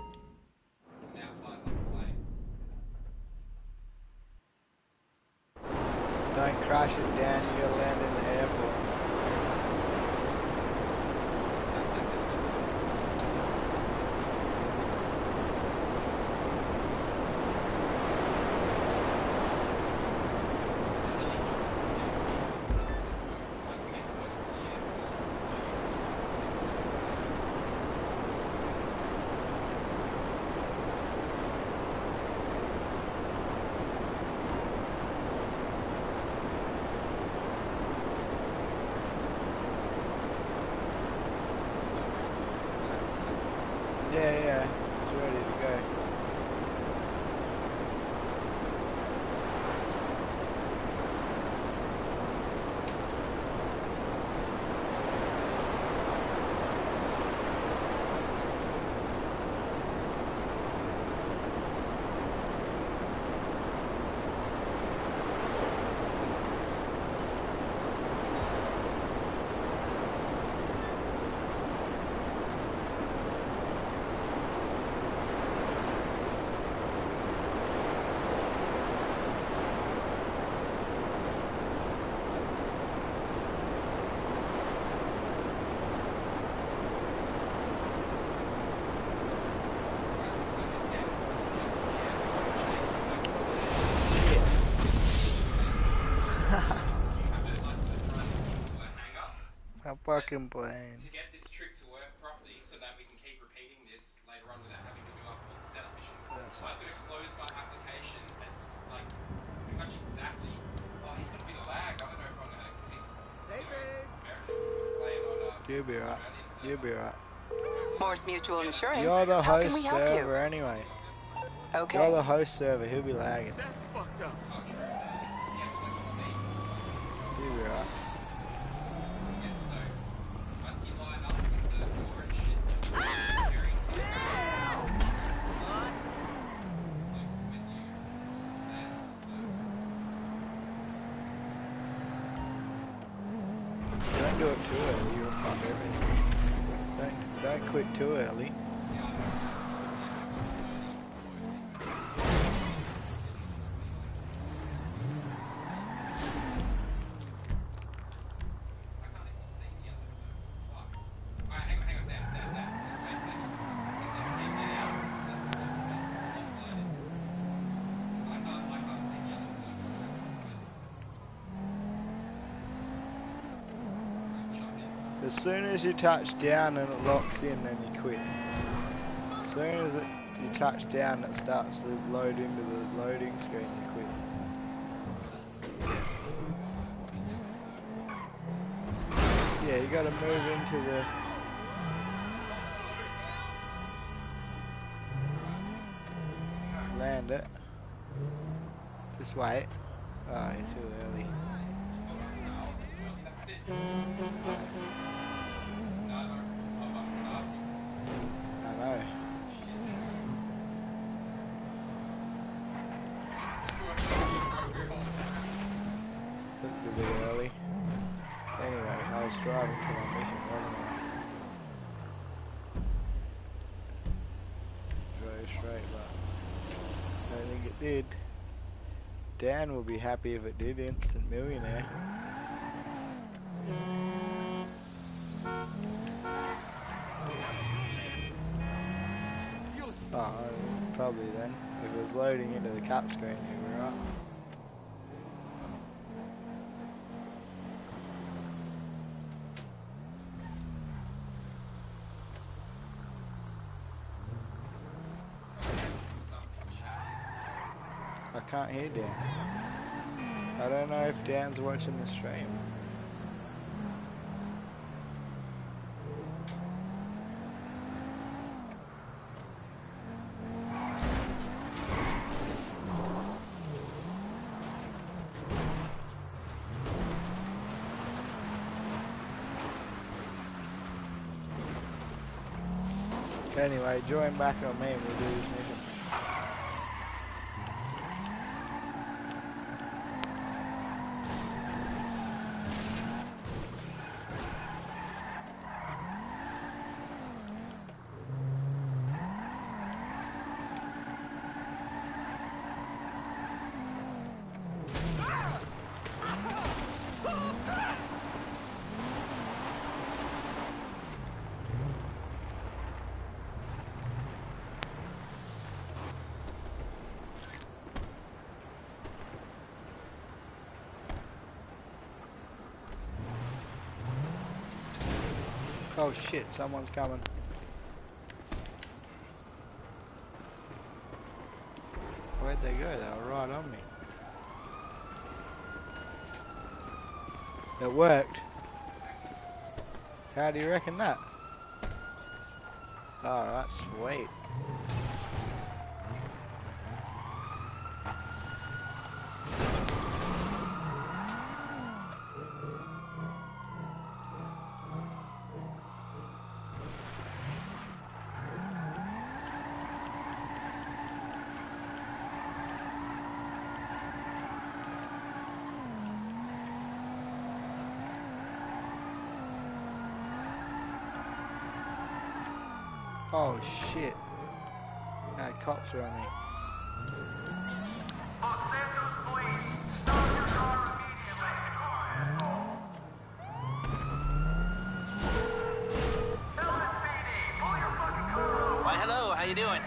mode. So now it flies like a plane. Don't crash it down, you gotta land in the airport. Fucking plane. To get this trick to work properly so that we can keep repeating this later on without having to do up with setup missions. That's like we've closed our application as like pretty much exactly. Oh, he's gonna be the lag. I don't know if I'm gonna because he's you know, American playing on uh, You'll be right. Server. You'll be right. Mors Mutual Insurance. You're the How host server you? anyway. Okay. You're the host server. He'll be lagging. That's fucked up. Oh, true. Yeah, but that's what I mean. Like, you'll be right. Do it to it, you're fine. quit too early. As soon as you touch down and it locks in, then you quit. As soon as it, you touch down, it starts to load into the loading screen, you quit. Yeah, you gotta move into the... Land it. Just wait. Oh, you're too early. Dan will be happy if it did. Instant millionaire. Oh, probably then. If it was loading into the cut screen, you were right. I can't hear Dan. I don't know if Dan's watching the stream. Anyway, join back on me and we'll do this mission. Oh shit, someone's coming. Where'd they go? They were right on me. It worked. How do you reckon that? Alright, sweet. Oh shit, uh, cops are on me. Why hello, how you doing?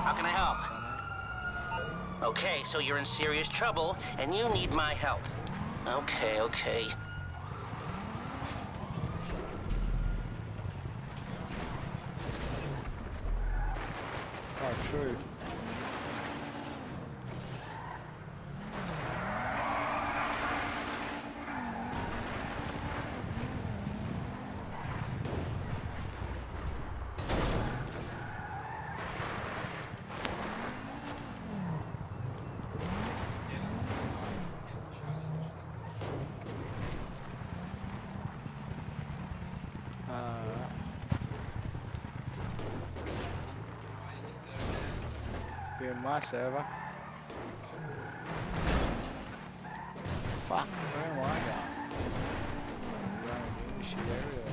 How can I help? Okay, so you're in serious trouble and you need my help. Okay, okay. True. My server. Fuck, where am I going? There's shit everywhere.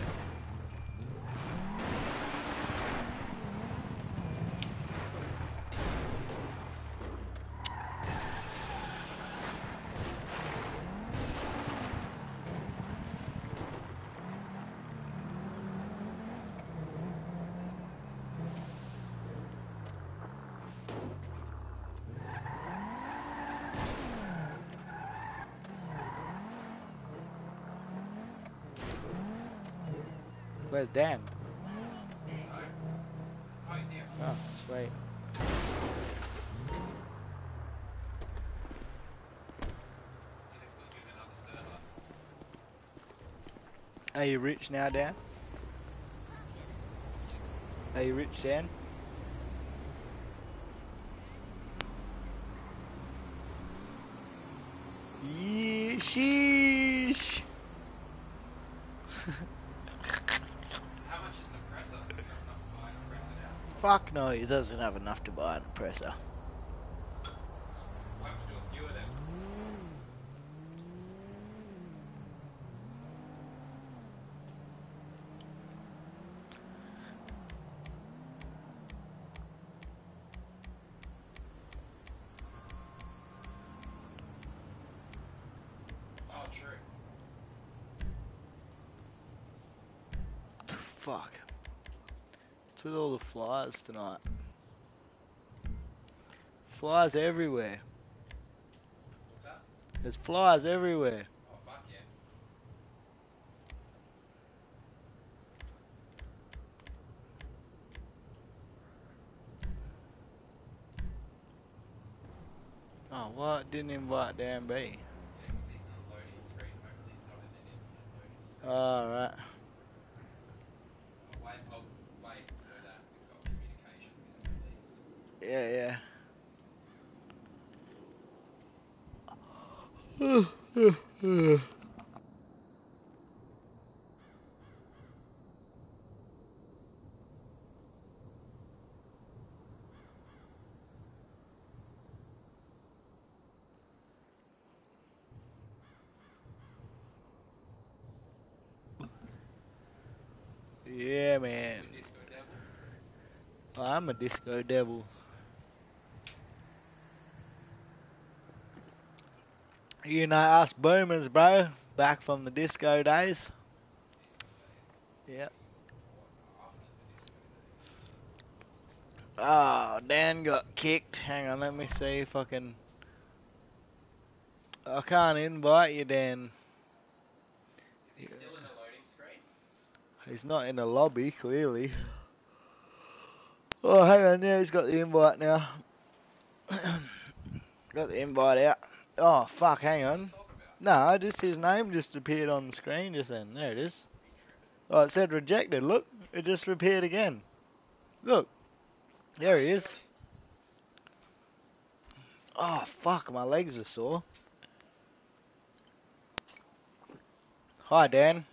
Where's Dan? Oh, sweet. Are you rich now, Dan? Are you rich, Dan? Yeah, sheesh! How much is an oppressor? Do you have enough to buy an oppressor now? Fuck no, he doesn't have enough to buy an oppressor. We'll have to do a few of them. With all the flies tonight. Flies everywhere. What's that? There's flies everywhere. Oh fuck yeah. Oh, what? Didn't invite Dan B. Yeah, because he's not loading the screen. Hopefully he's not in an infinite loading screen. Alright. Yeah, yeah. Yeah, man. I'm a disco devil. You know us boomers, bro. Back from the disco days. Yep. Oh, Dan got kicked. Hang on, let me see if I can... I can't invite you, Dan. Is he still in the loading screen? He's not in the lobby, clearly. Oh, hang on, yeah, he's got the invite now. Got the invite out. Oh fuck, hang on. No, just his name just appeared on the screen just then. There it is. Oh, it said rejected. Look, it just appeared again. Look. There he is. Oh fuck, my legs are sore. Hi, Dan.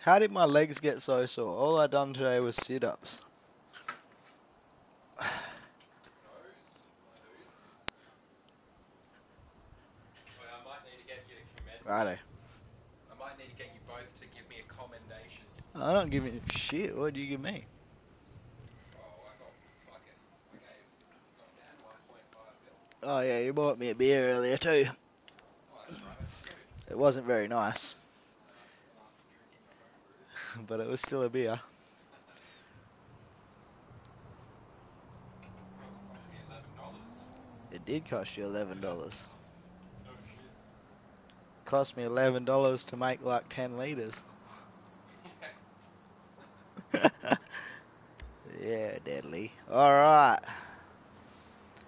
How did my legs get so sore? All I done today was sit-ups. Righto. I might need to get you both to give me a commendation. I don't give you shit. What do you give me? Oh, I got fucking. I gave Bogdan one point five mil. Oh, yeah, you bought me a beer earlier, too. Oh, that's right. It wasn't very nice. But it was still a beer. It did cost you eleven dollars. Cost me eleven dollars to make like ten liters. Yeah, deadly. All right.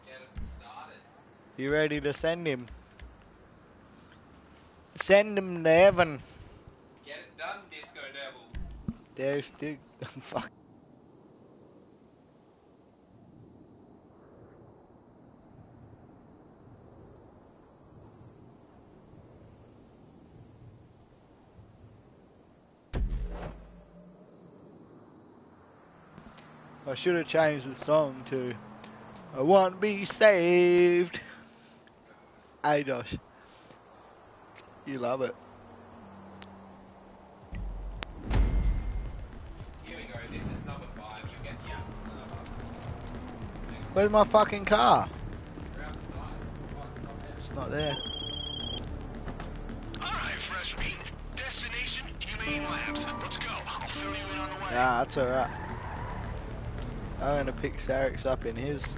Get him started. You ready to send him? Send him to heaven. Get it done, disco devil. There's still fuck. I should have changed the song to I want to be saved. Hey Josh, you love it. Here we go, this is number five, you get the ass from the number. Where's my fucking car? Around the side. Oh, it's not there. It's not there. Alright, fresh meat. Destination, Humane Labs. Let's go. I'll fill you in on the way. Nah, that's alright. I'm going to pick Sarek's up in his.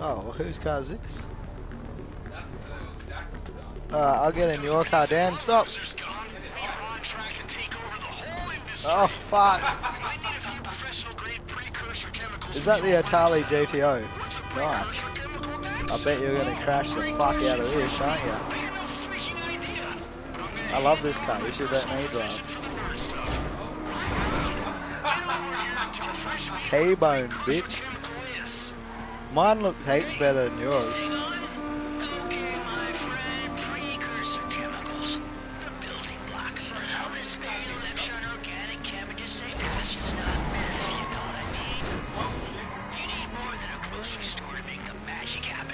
Oh, well, whose car is this? That's the Dax car. Uh, I'll get a newer car, Dan. Stop. Oh, fuck. Is that the Itali G T O? Nice. I bet you're gonna crash the fuck out of this, aren't you? I love this car. You should let me drive. T-bone, bitch. Mine looks heaps better than yours.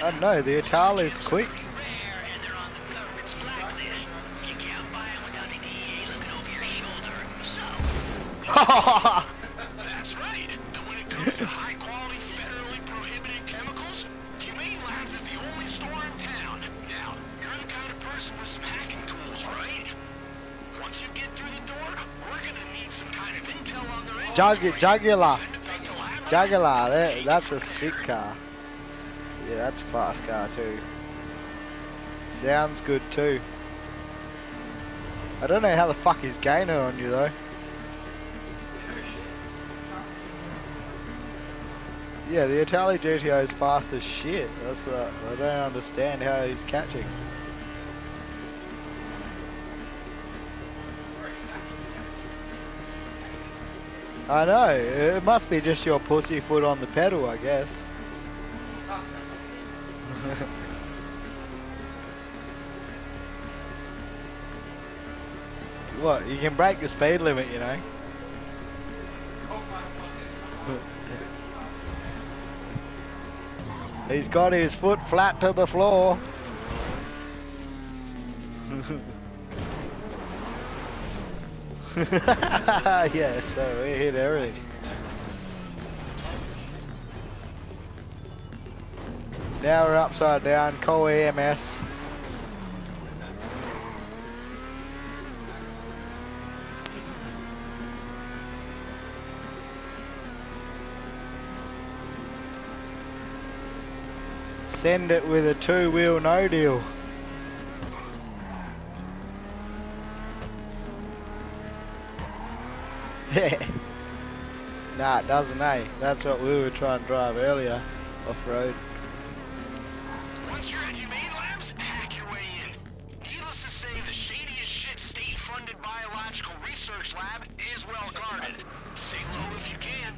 I don't know, the Itali is quick. That's right. But when it comes to high quality, federally prohibited chemicals, Humane Labs is the only store in town. Now, you're the kind of person with some hacking tools, right? Once you get through the door, we're gonna need some kind of intel on their Jug Jugular. Jugular, that, that's a sick car. Yeah, that's a fast car too. Sounds good too. I don't know how the fuck he's gaining on you though. Yeah, the Itali G T O is fast as shit. That's uh, I don't understand how he's catching. I know, it must be just your pussy foot on the pedal, I guess. What, you can break the speed limit, you know. He's got his foot flat to the floor. Yeah, so we hit everything. Now we're upside down, call E M S. Send it with a two-wheel no-deal. Yeah. Nah, it doesn't, eh? That's what we were trying to drive earlier, off-road. Once you're at Humane Labs, hack your way in. Needless to say, the shadiest shit state-funded biological research lab is well guarded. Stay low if you can.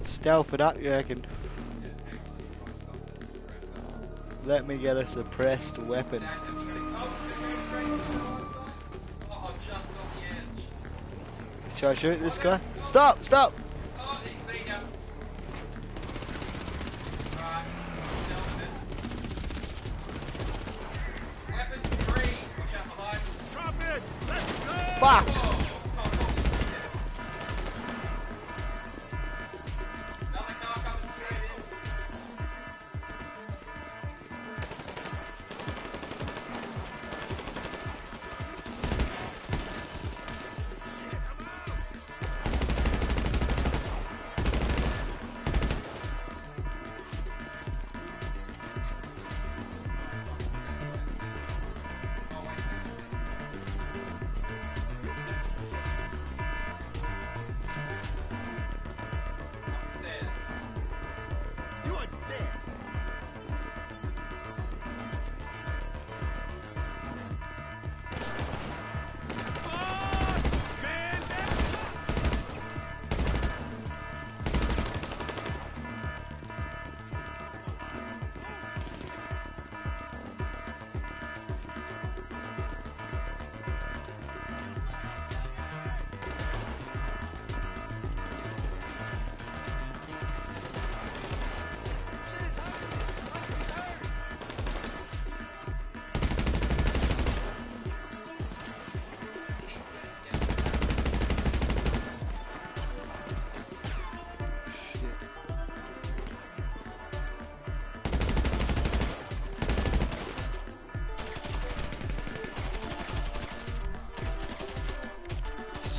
Stealth it up, you reckon? Let me get a suppressed weapon. Shall I shoot this guy? Stop! Stop! Fuck!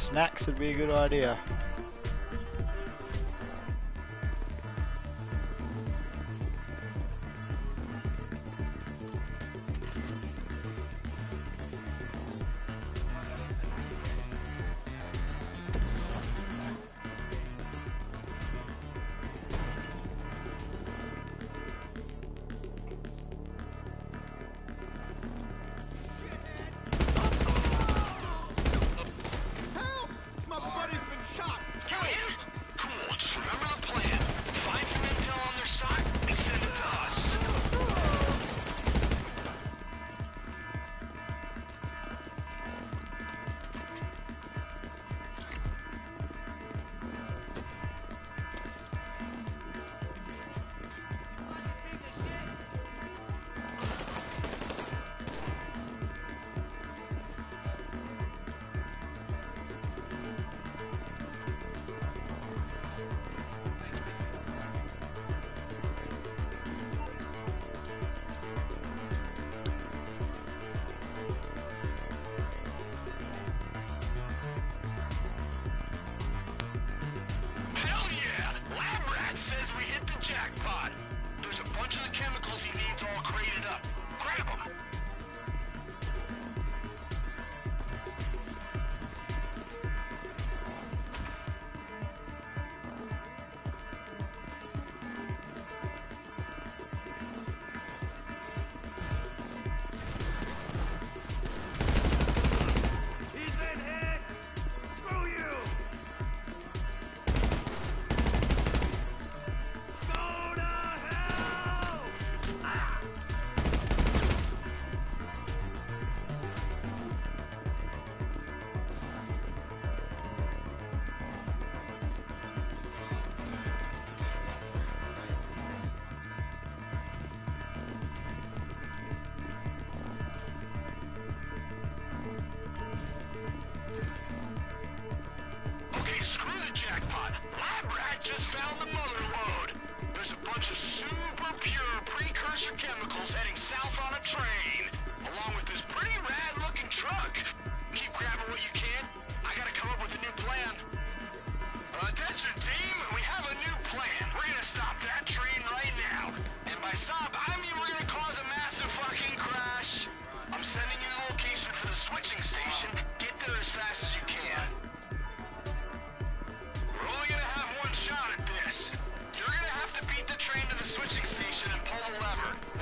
Snacks would be a good idea. shot. Kill him? Cool. Just remember the plan. Find some intel on their stock and send it to us.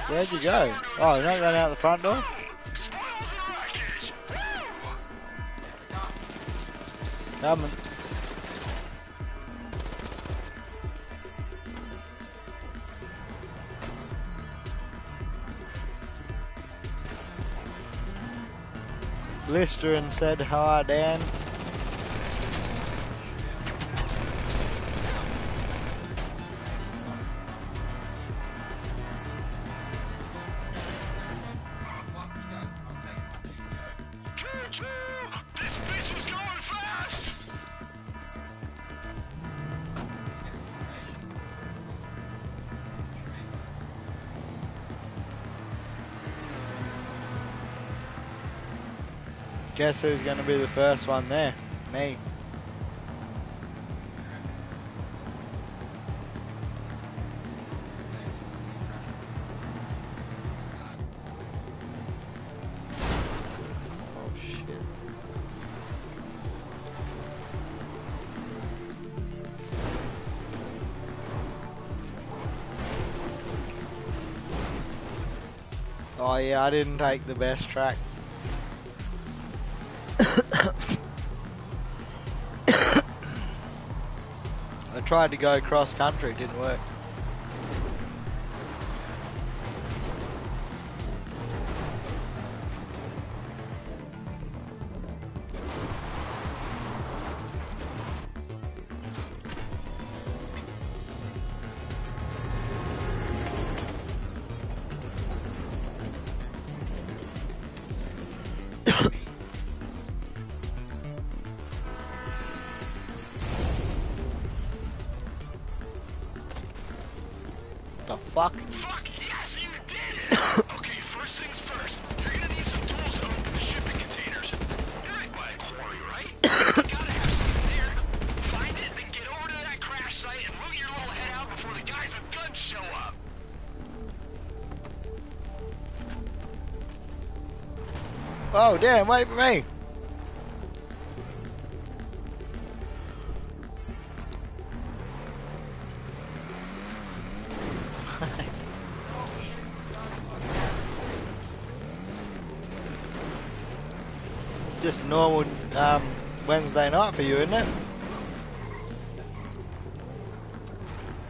Where'd you go? Oh, you're not going out the front door? Coming. Listerin said hi, Dan. Guess who's going to be the first one there? Me. Oh shit. Oh yeah, I didn't take the best track. Tried to go cross country, it didn't work. Oh damn, wait for me. Just normal um, Wednesday night for you, isn't it?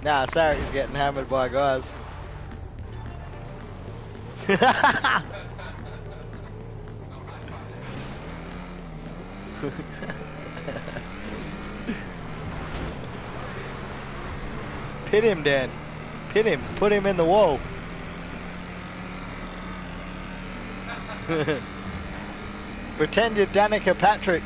Nah, Sarek's getting hammered by guys. Pit him, Dan. Pit him. Put him in the wall. Pretend you're Danica Patrick.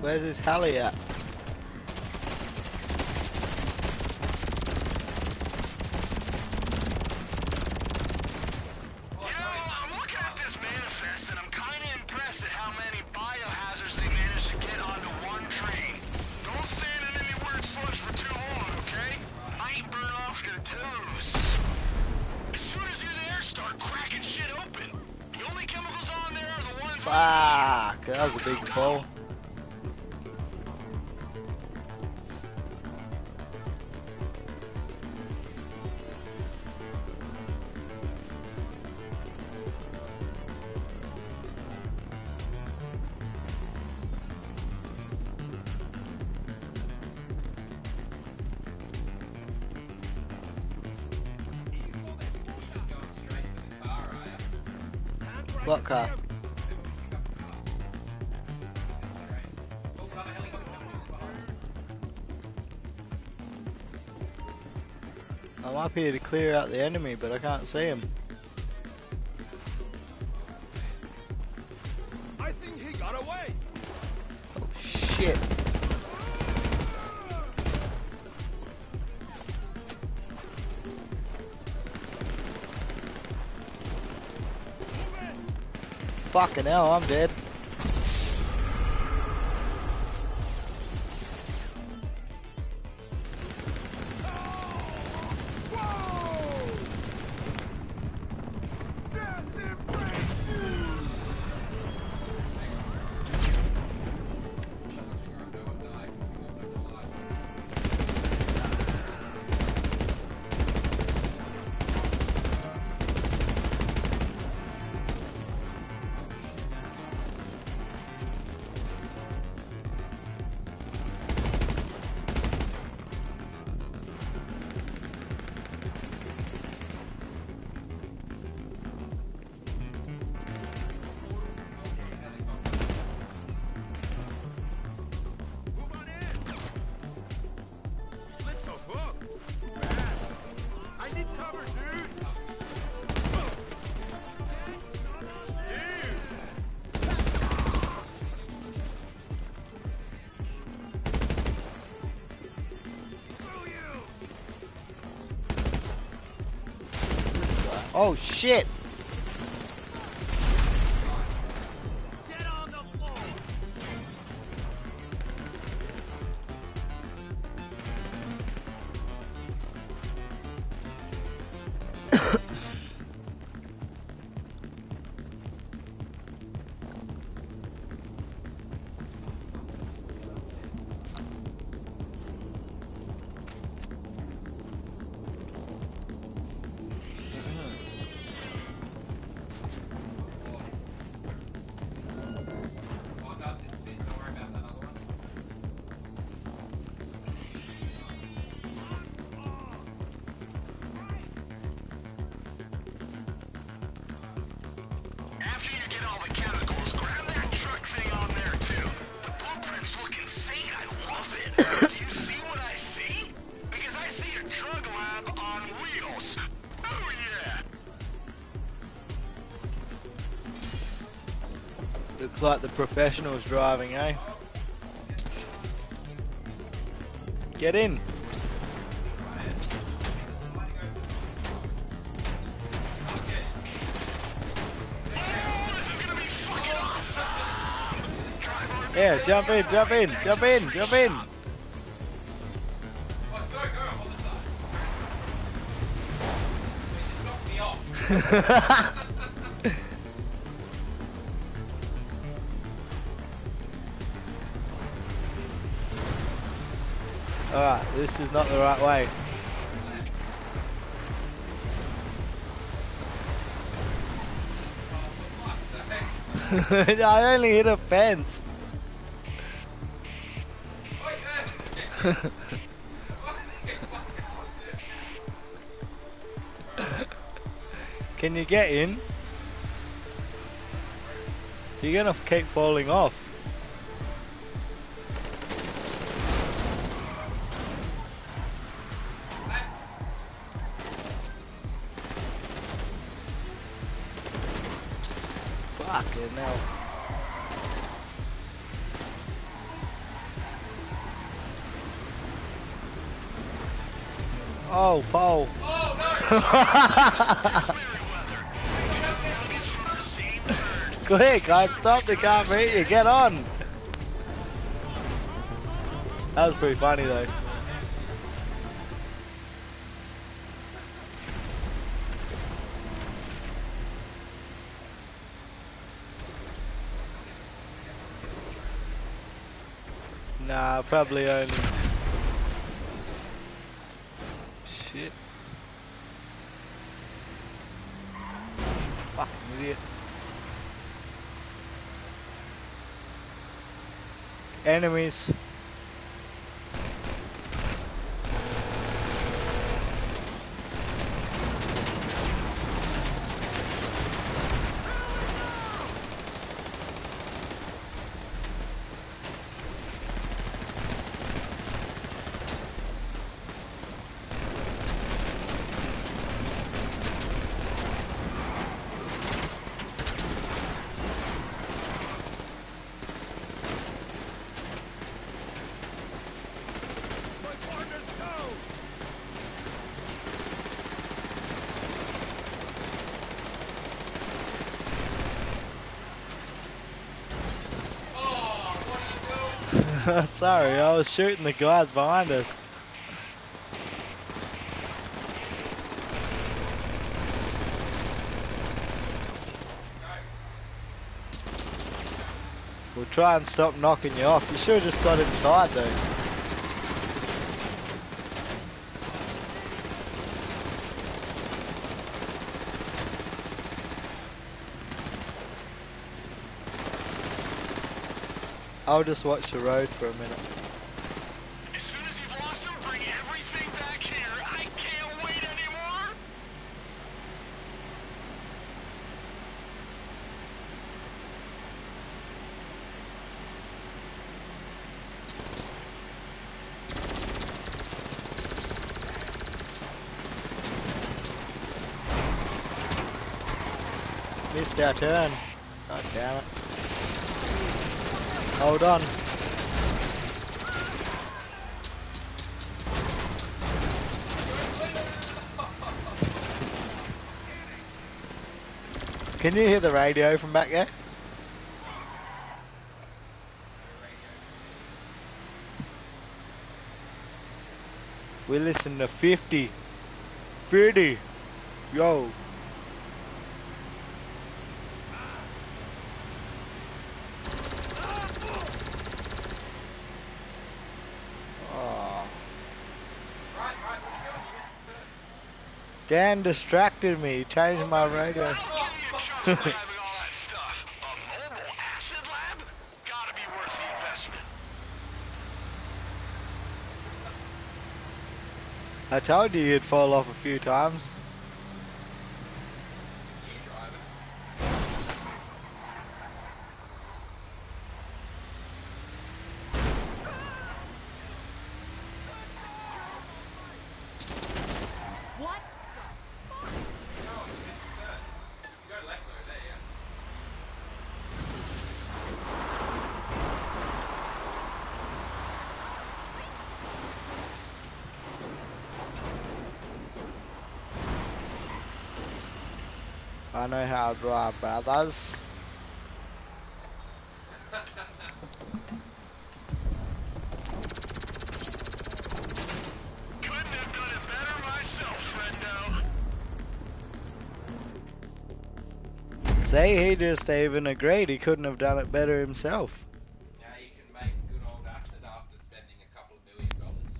Where's this heli at? What car? I'm up here to clear out the enemy, but I can't see him. I think he got away. Oh shit. Fucking hell, I'm dead. Oh shit! Get on the floor. Like the professionals driving, eh? Get in. Yeah, jump in, jump in, jump in, jump in. Alright, this is not the right way. I only hit a fence. Can you get in? You're gonna keep falling off. Fucking hell. Oh, Paul. Oh, no. Quick, I've stopped the car for you, get on! That was pretty funny though. Nah, probably only... Shit. Fucking idiot. Enemies. Sorry, I was shooting the guys behind us. We'll try and stop knocking you off. You should have just got inside though. I'll just watch the road for a minute. As soon as you've lost him, bring everything back here. I can't wait anymore. Missed our turn. God damn it. Hold on. Can you hear the radio from back there? We listen to fifty, fifty, yo. Dan distracted me, he changed my radio. I told you you'd fall off a few times. I know how to drive, brothers. Couldn't have done it better myself, friendo. Say he just even agreed he couldn't have done it better himself. Now you can make good old acid after spending a couple of million dollars.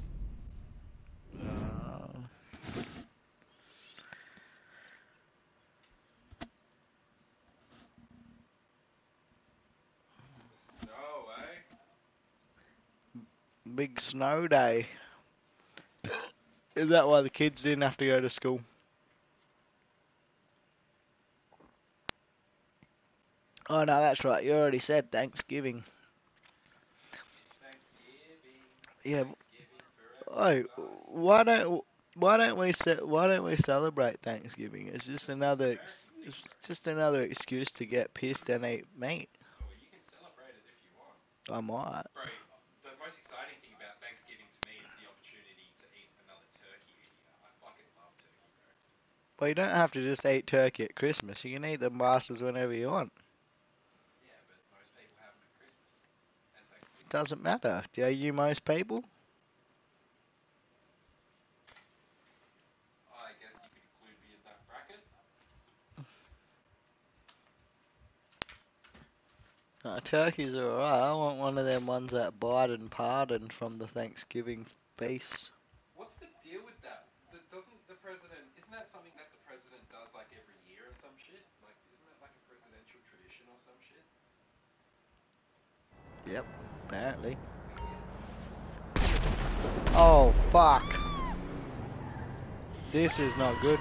Big snow day. Is that why the kids didn't have to go to school? Oh no, that's right, you already said Thanksgiving. It's Thanksgiving. Yeah. Thanksgiving oh, why don't why don't we why don't we celebrate Thanksgiving? It's just another it's just another excuse to get pissed and eat meat. Well, you can celebrate it if you want. I might. Bro, the most exciting thing about Thanksgiving to me is the opportunity to eat another turkey. I fucking love turkey, bro. Well, you don't have to just eat turkey at Christmas. You can eat the bastards whenever you want. Yeah, but most people have them at Christmas and Thanksgiving. Doesn't matter. Are you most people? No, turkeys are alright. I want one of them ones that Biden pardoned from the Thanksgiving feast. What's the deal with that? That doesn't the president? Isn't that something that the president does like every year or some shit? Like, isn't that like a presidential tradition or some shit? Yep, apparently. Oh fuck! This is not good.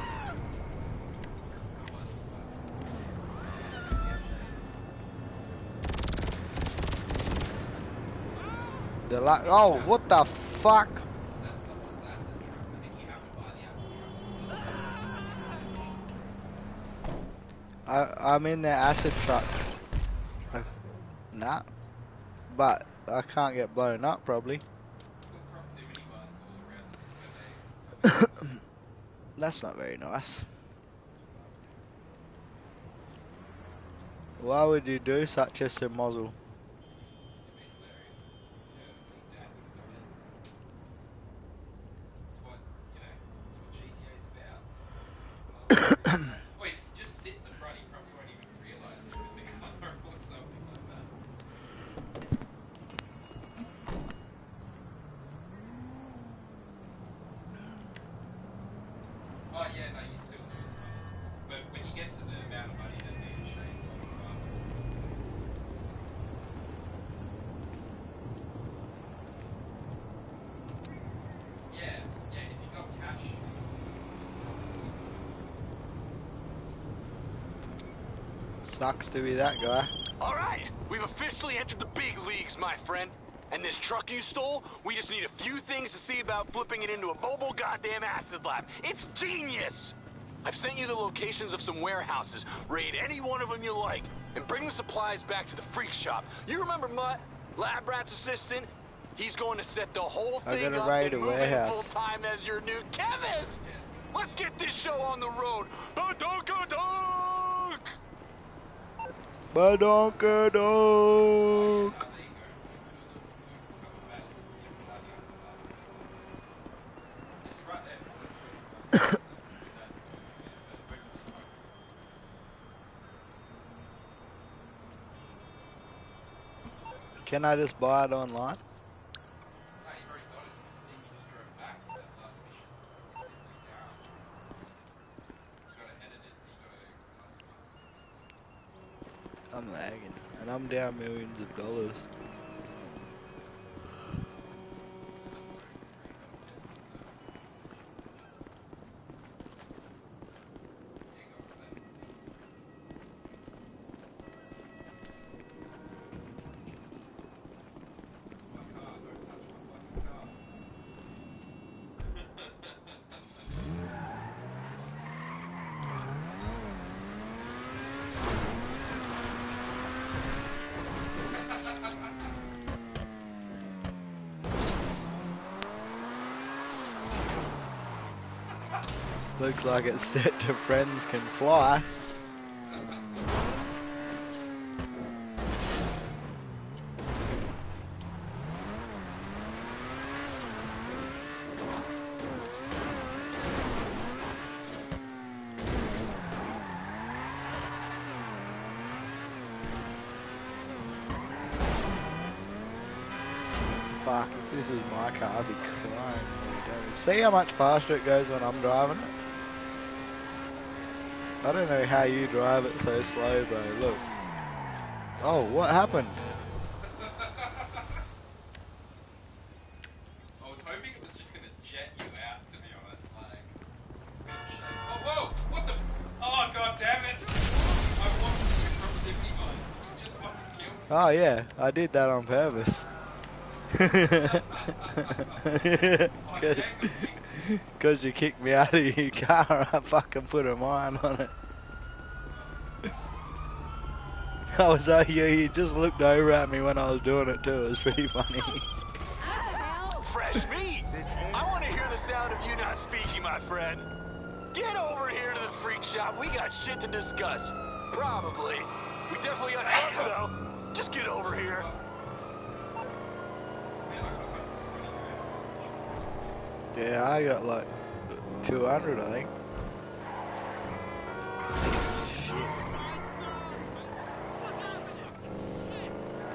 Deluxo. Oh, what the fuck? That's someone's acid truck. I think you have to buy the acid truck. I, I'm in the acid truck. I, nah. But I can't get blown up, probably. That's not very nice. Why would you do such a simozzle? Sucks to be that guy. All right, we've officially entered the big leagues, my friend. And this truck you stole, we just need a few things to see about flipping it into a mobile goddamn acid lab. It's genius! I've sent you the locations of some warehouses. Raid any one of them you like, and bring the supplies back to the freak shop. You remember Mutt, Lab Rat's assistant? He's going to set the whole thing up and move in full time as your new chemist. Let's get this show on the road. Badonka donk! Can I just buy it online? I'm lagging, and I'm down millions of dollars. Looks like it's set to Friends Can Fly. Fuck, if this was my car, I'd be crying. See how much faster it goes when I'm driving it? I don't know how you drive it so slow, bro. Look. Oh, what happened? Oh yeah, I did that on purpose. Because you kicked me out of your car, I fucking put a mine on it. I was like, you, you just looked over at me when I was doing it too, it was pretty funny. Fresh meat! I want to hear the sound of you not speaking, my friend. Get over here to the freak shop, we got shit to discuss. Probably. We definitely got help though. Just get over here. Yeah, I got like two hundred, I think. Shit.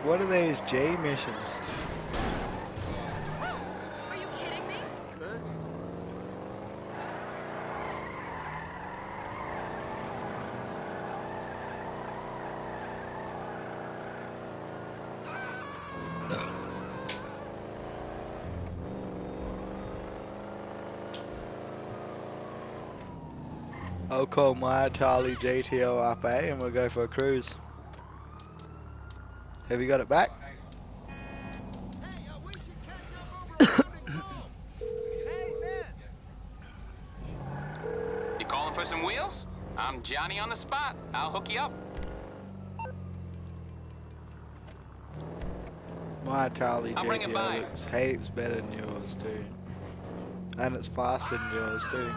What are these J missions? Are you kidding me? Good. I'll call my Itali G T O up, eh? And we'll go for a cruise. Have you got it back? You calling for some wheels? I'm Johnny on the spot. I'll hook you up. My Itali G T O looks heaps better than yours, too. And it's faster than yours, too.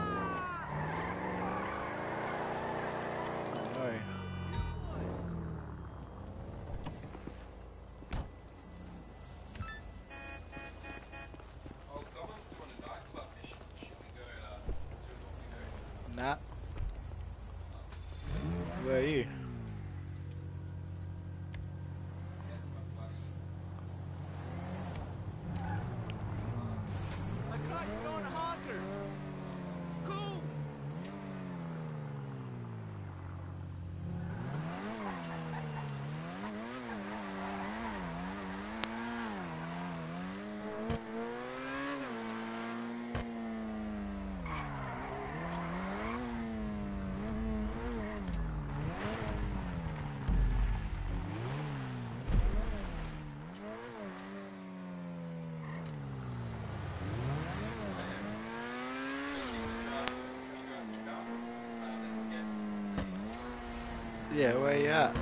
Yeah, where you at?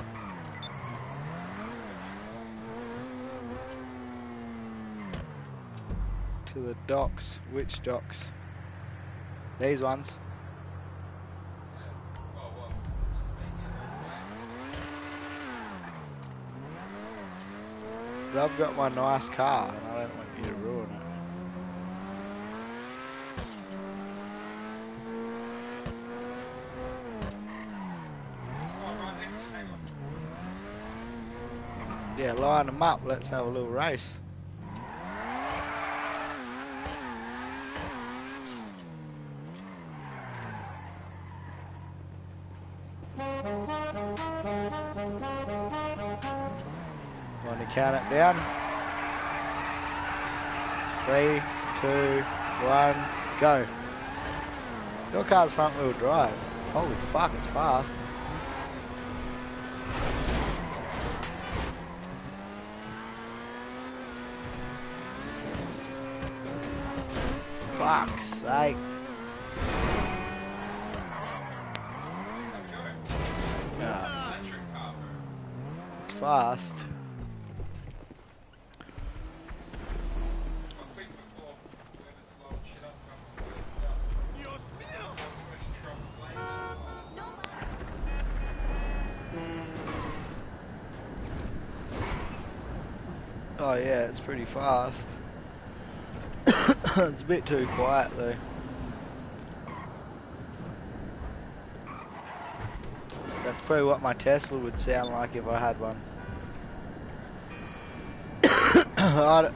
To the docks. Which docks? These ones. But I've got my nice car and I don't want you to ruin it. Yeah, line them up, let's have a little race. Want to count it down? Three, two, one, go. Your car's front wheel drive. Holy fuck, it's fast. Fuck's sake. Yeah. It's fast. Oh yeah, it's pretty fast. It's a bit too quiet though. That's probably what my Tesla would sound like if I had one. I don't,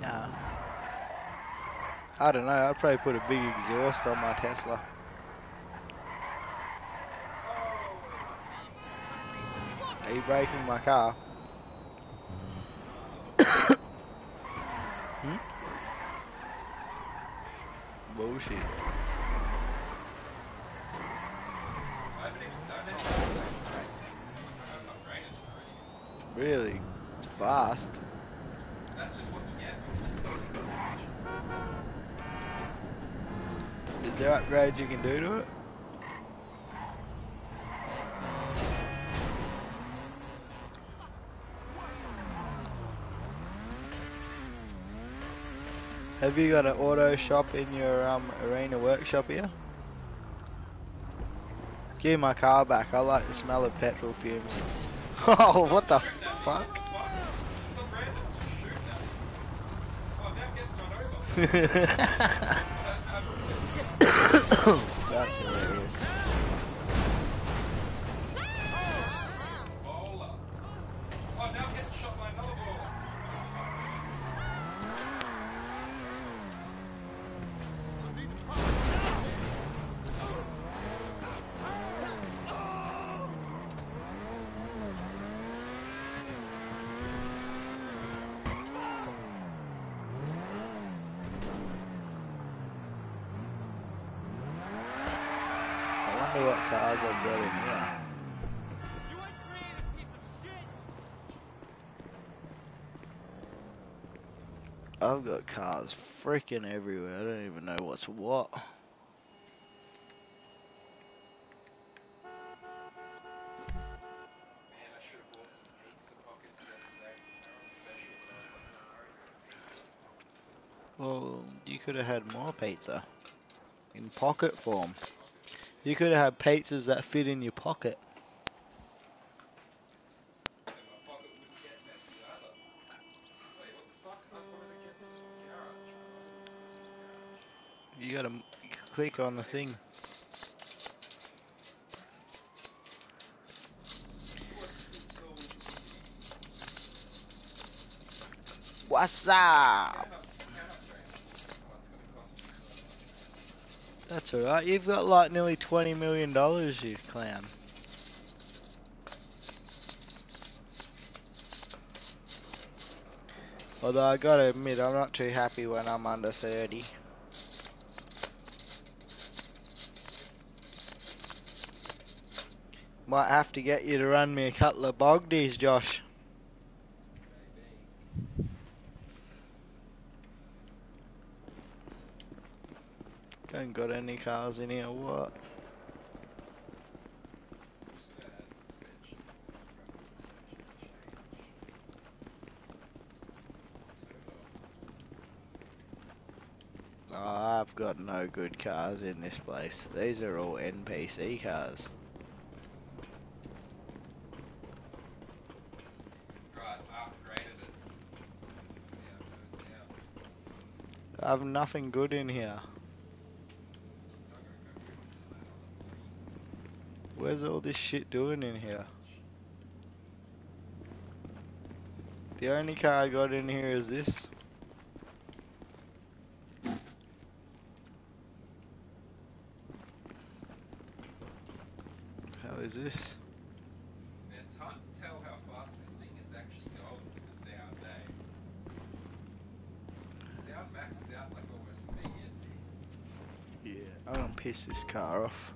nah. I don't know, I'd probably put a big exhaust on my Tesla. Are you braking my car? Bullshit. really fast. That's just what you get. Is there upgrades you can do to it? Have you got an auto shop in your um, arena workshop here? Give my car back, I like the smell of petrol fumes. Oh, what the fuck? That's hilarious. I've got cars freaking everywhere. I don't even know what's what. Well, you could have had more pizza in pocket form. You could have had pizzas that fit in your pocket. You gotta click on the thing. What's up? That's alright, you've got like nearly twenty million dollars, you clown. Although I gotta admit, I'm not too happy when I'm under thirty. Might have to get you to run me a couple of Bogdies, Josh. Maybe. Don't got any cars in here, what? Oh, I've got no good cars in this place. These are all N P C cars. I have nothing good in here. Where's all this shit doing in here? The only car I got in here is this. How is this? It's hard to tell how fast this thing is actually going with the sound, eh? The sound maxes out like almost immediately. Yeah, I'm gonna piss this car off.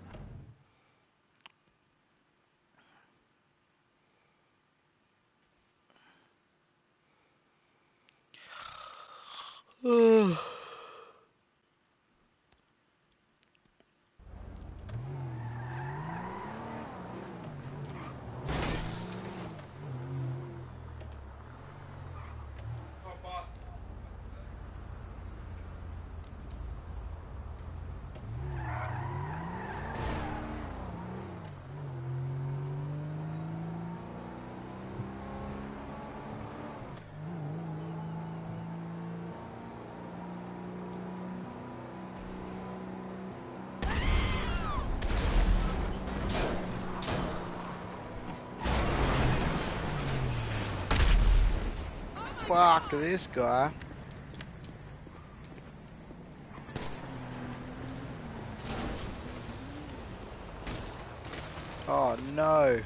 Fuck this guy. Oh no.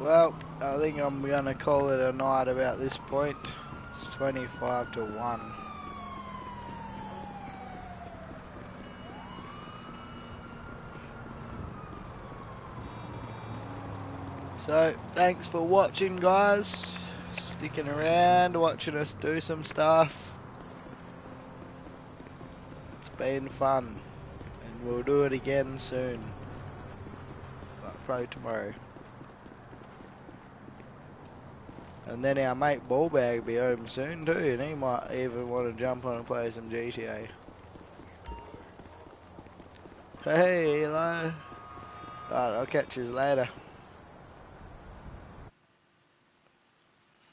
Well, I think I'm gonna call it a night about this point. It's twenty-five to one. So, thanks for watching, guys. Sticking around, watching us do some stuff. It's been fun. And we'll do it again soon. But probably tomorrow. And then our mate Ballbag will be home soon too, and he might even want to jump on and play some G T A. Hey, hello. Alright, I'll catch you later.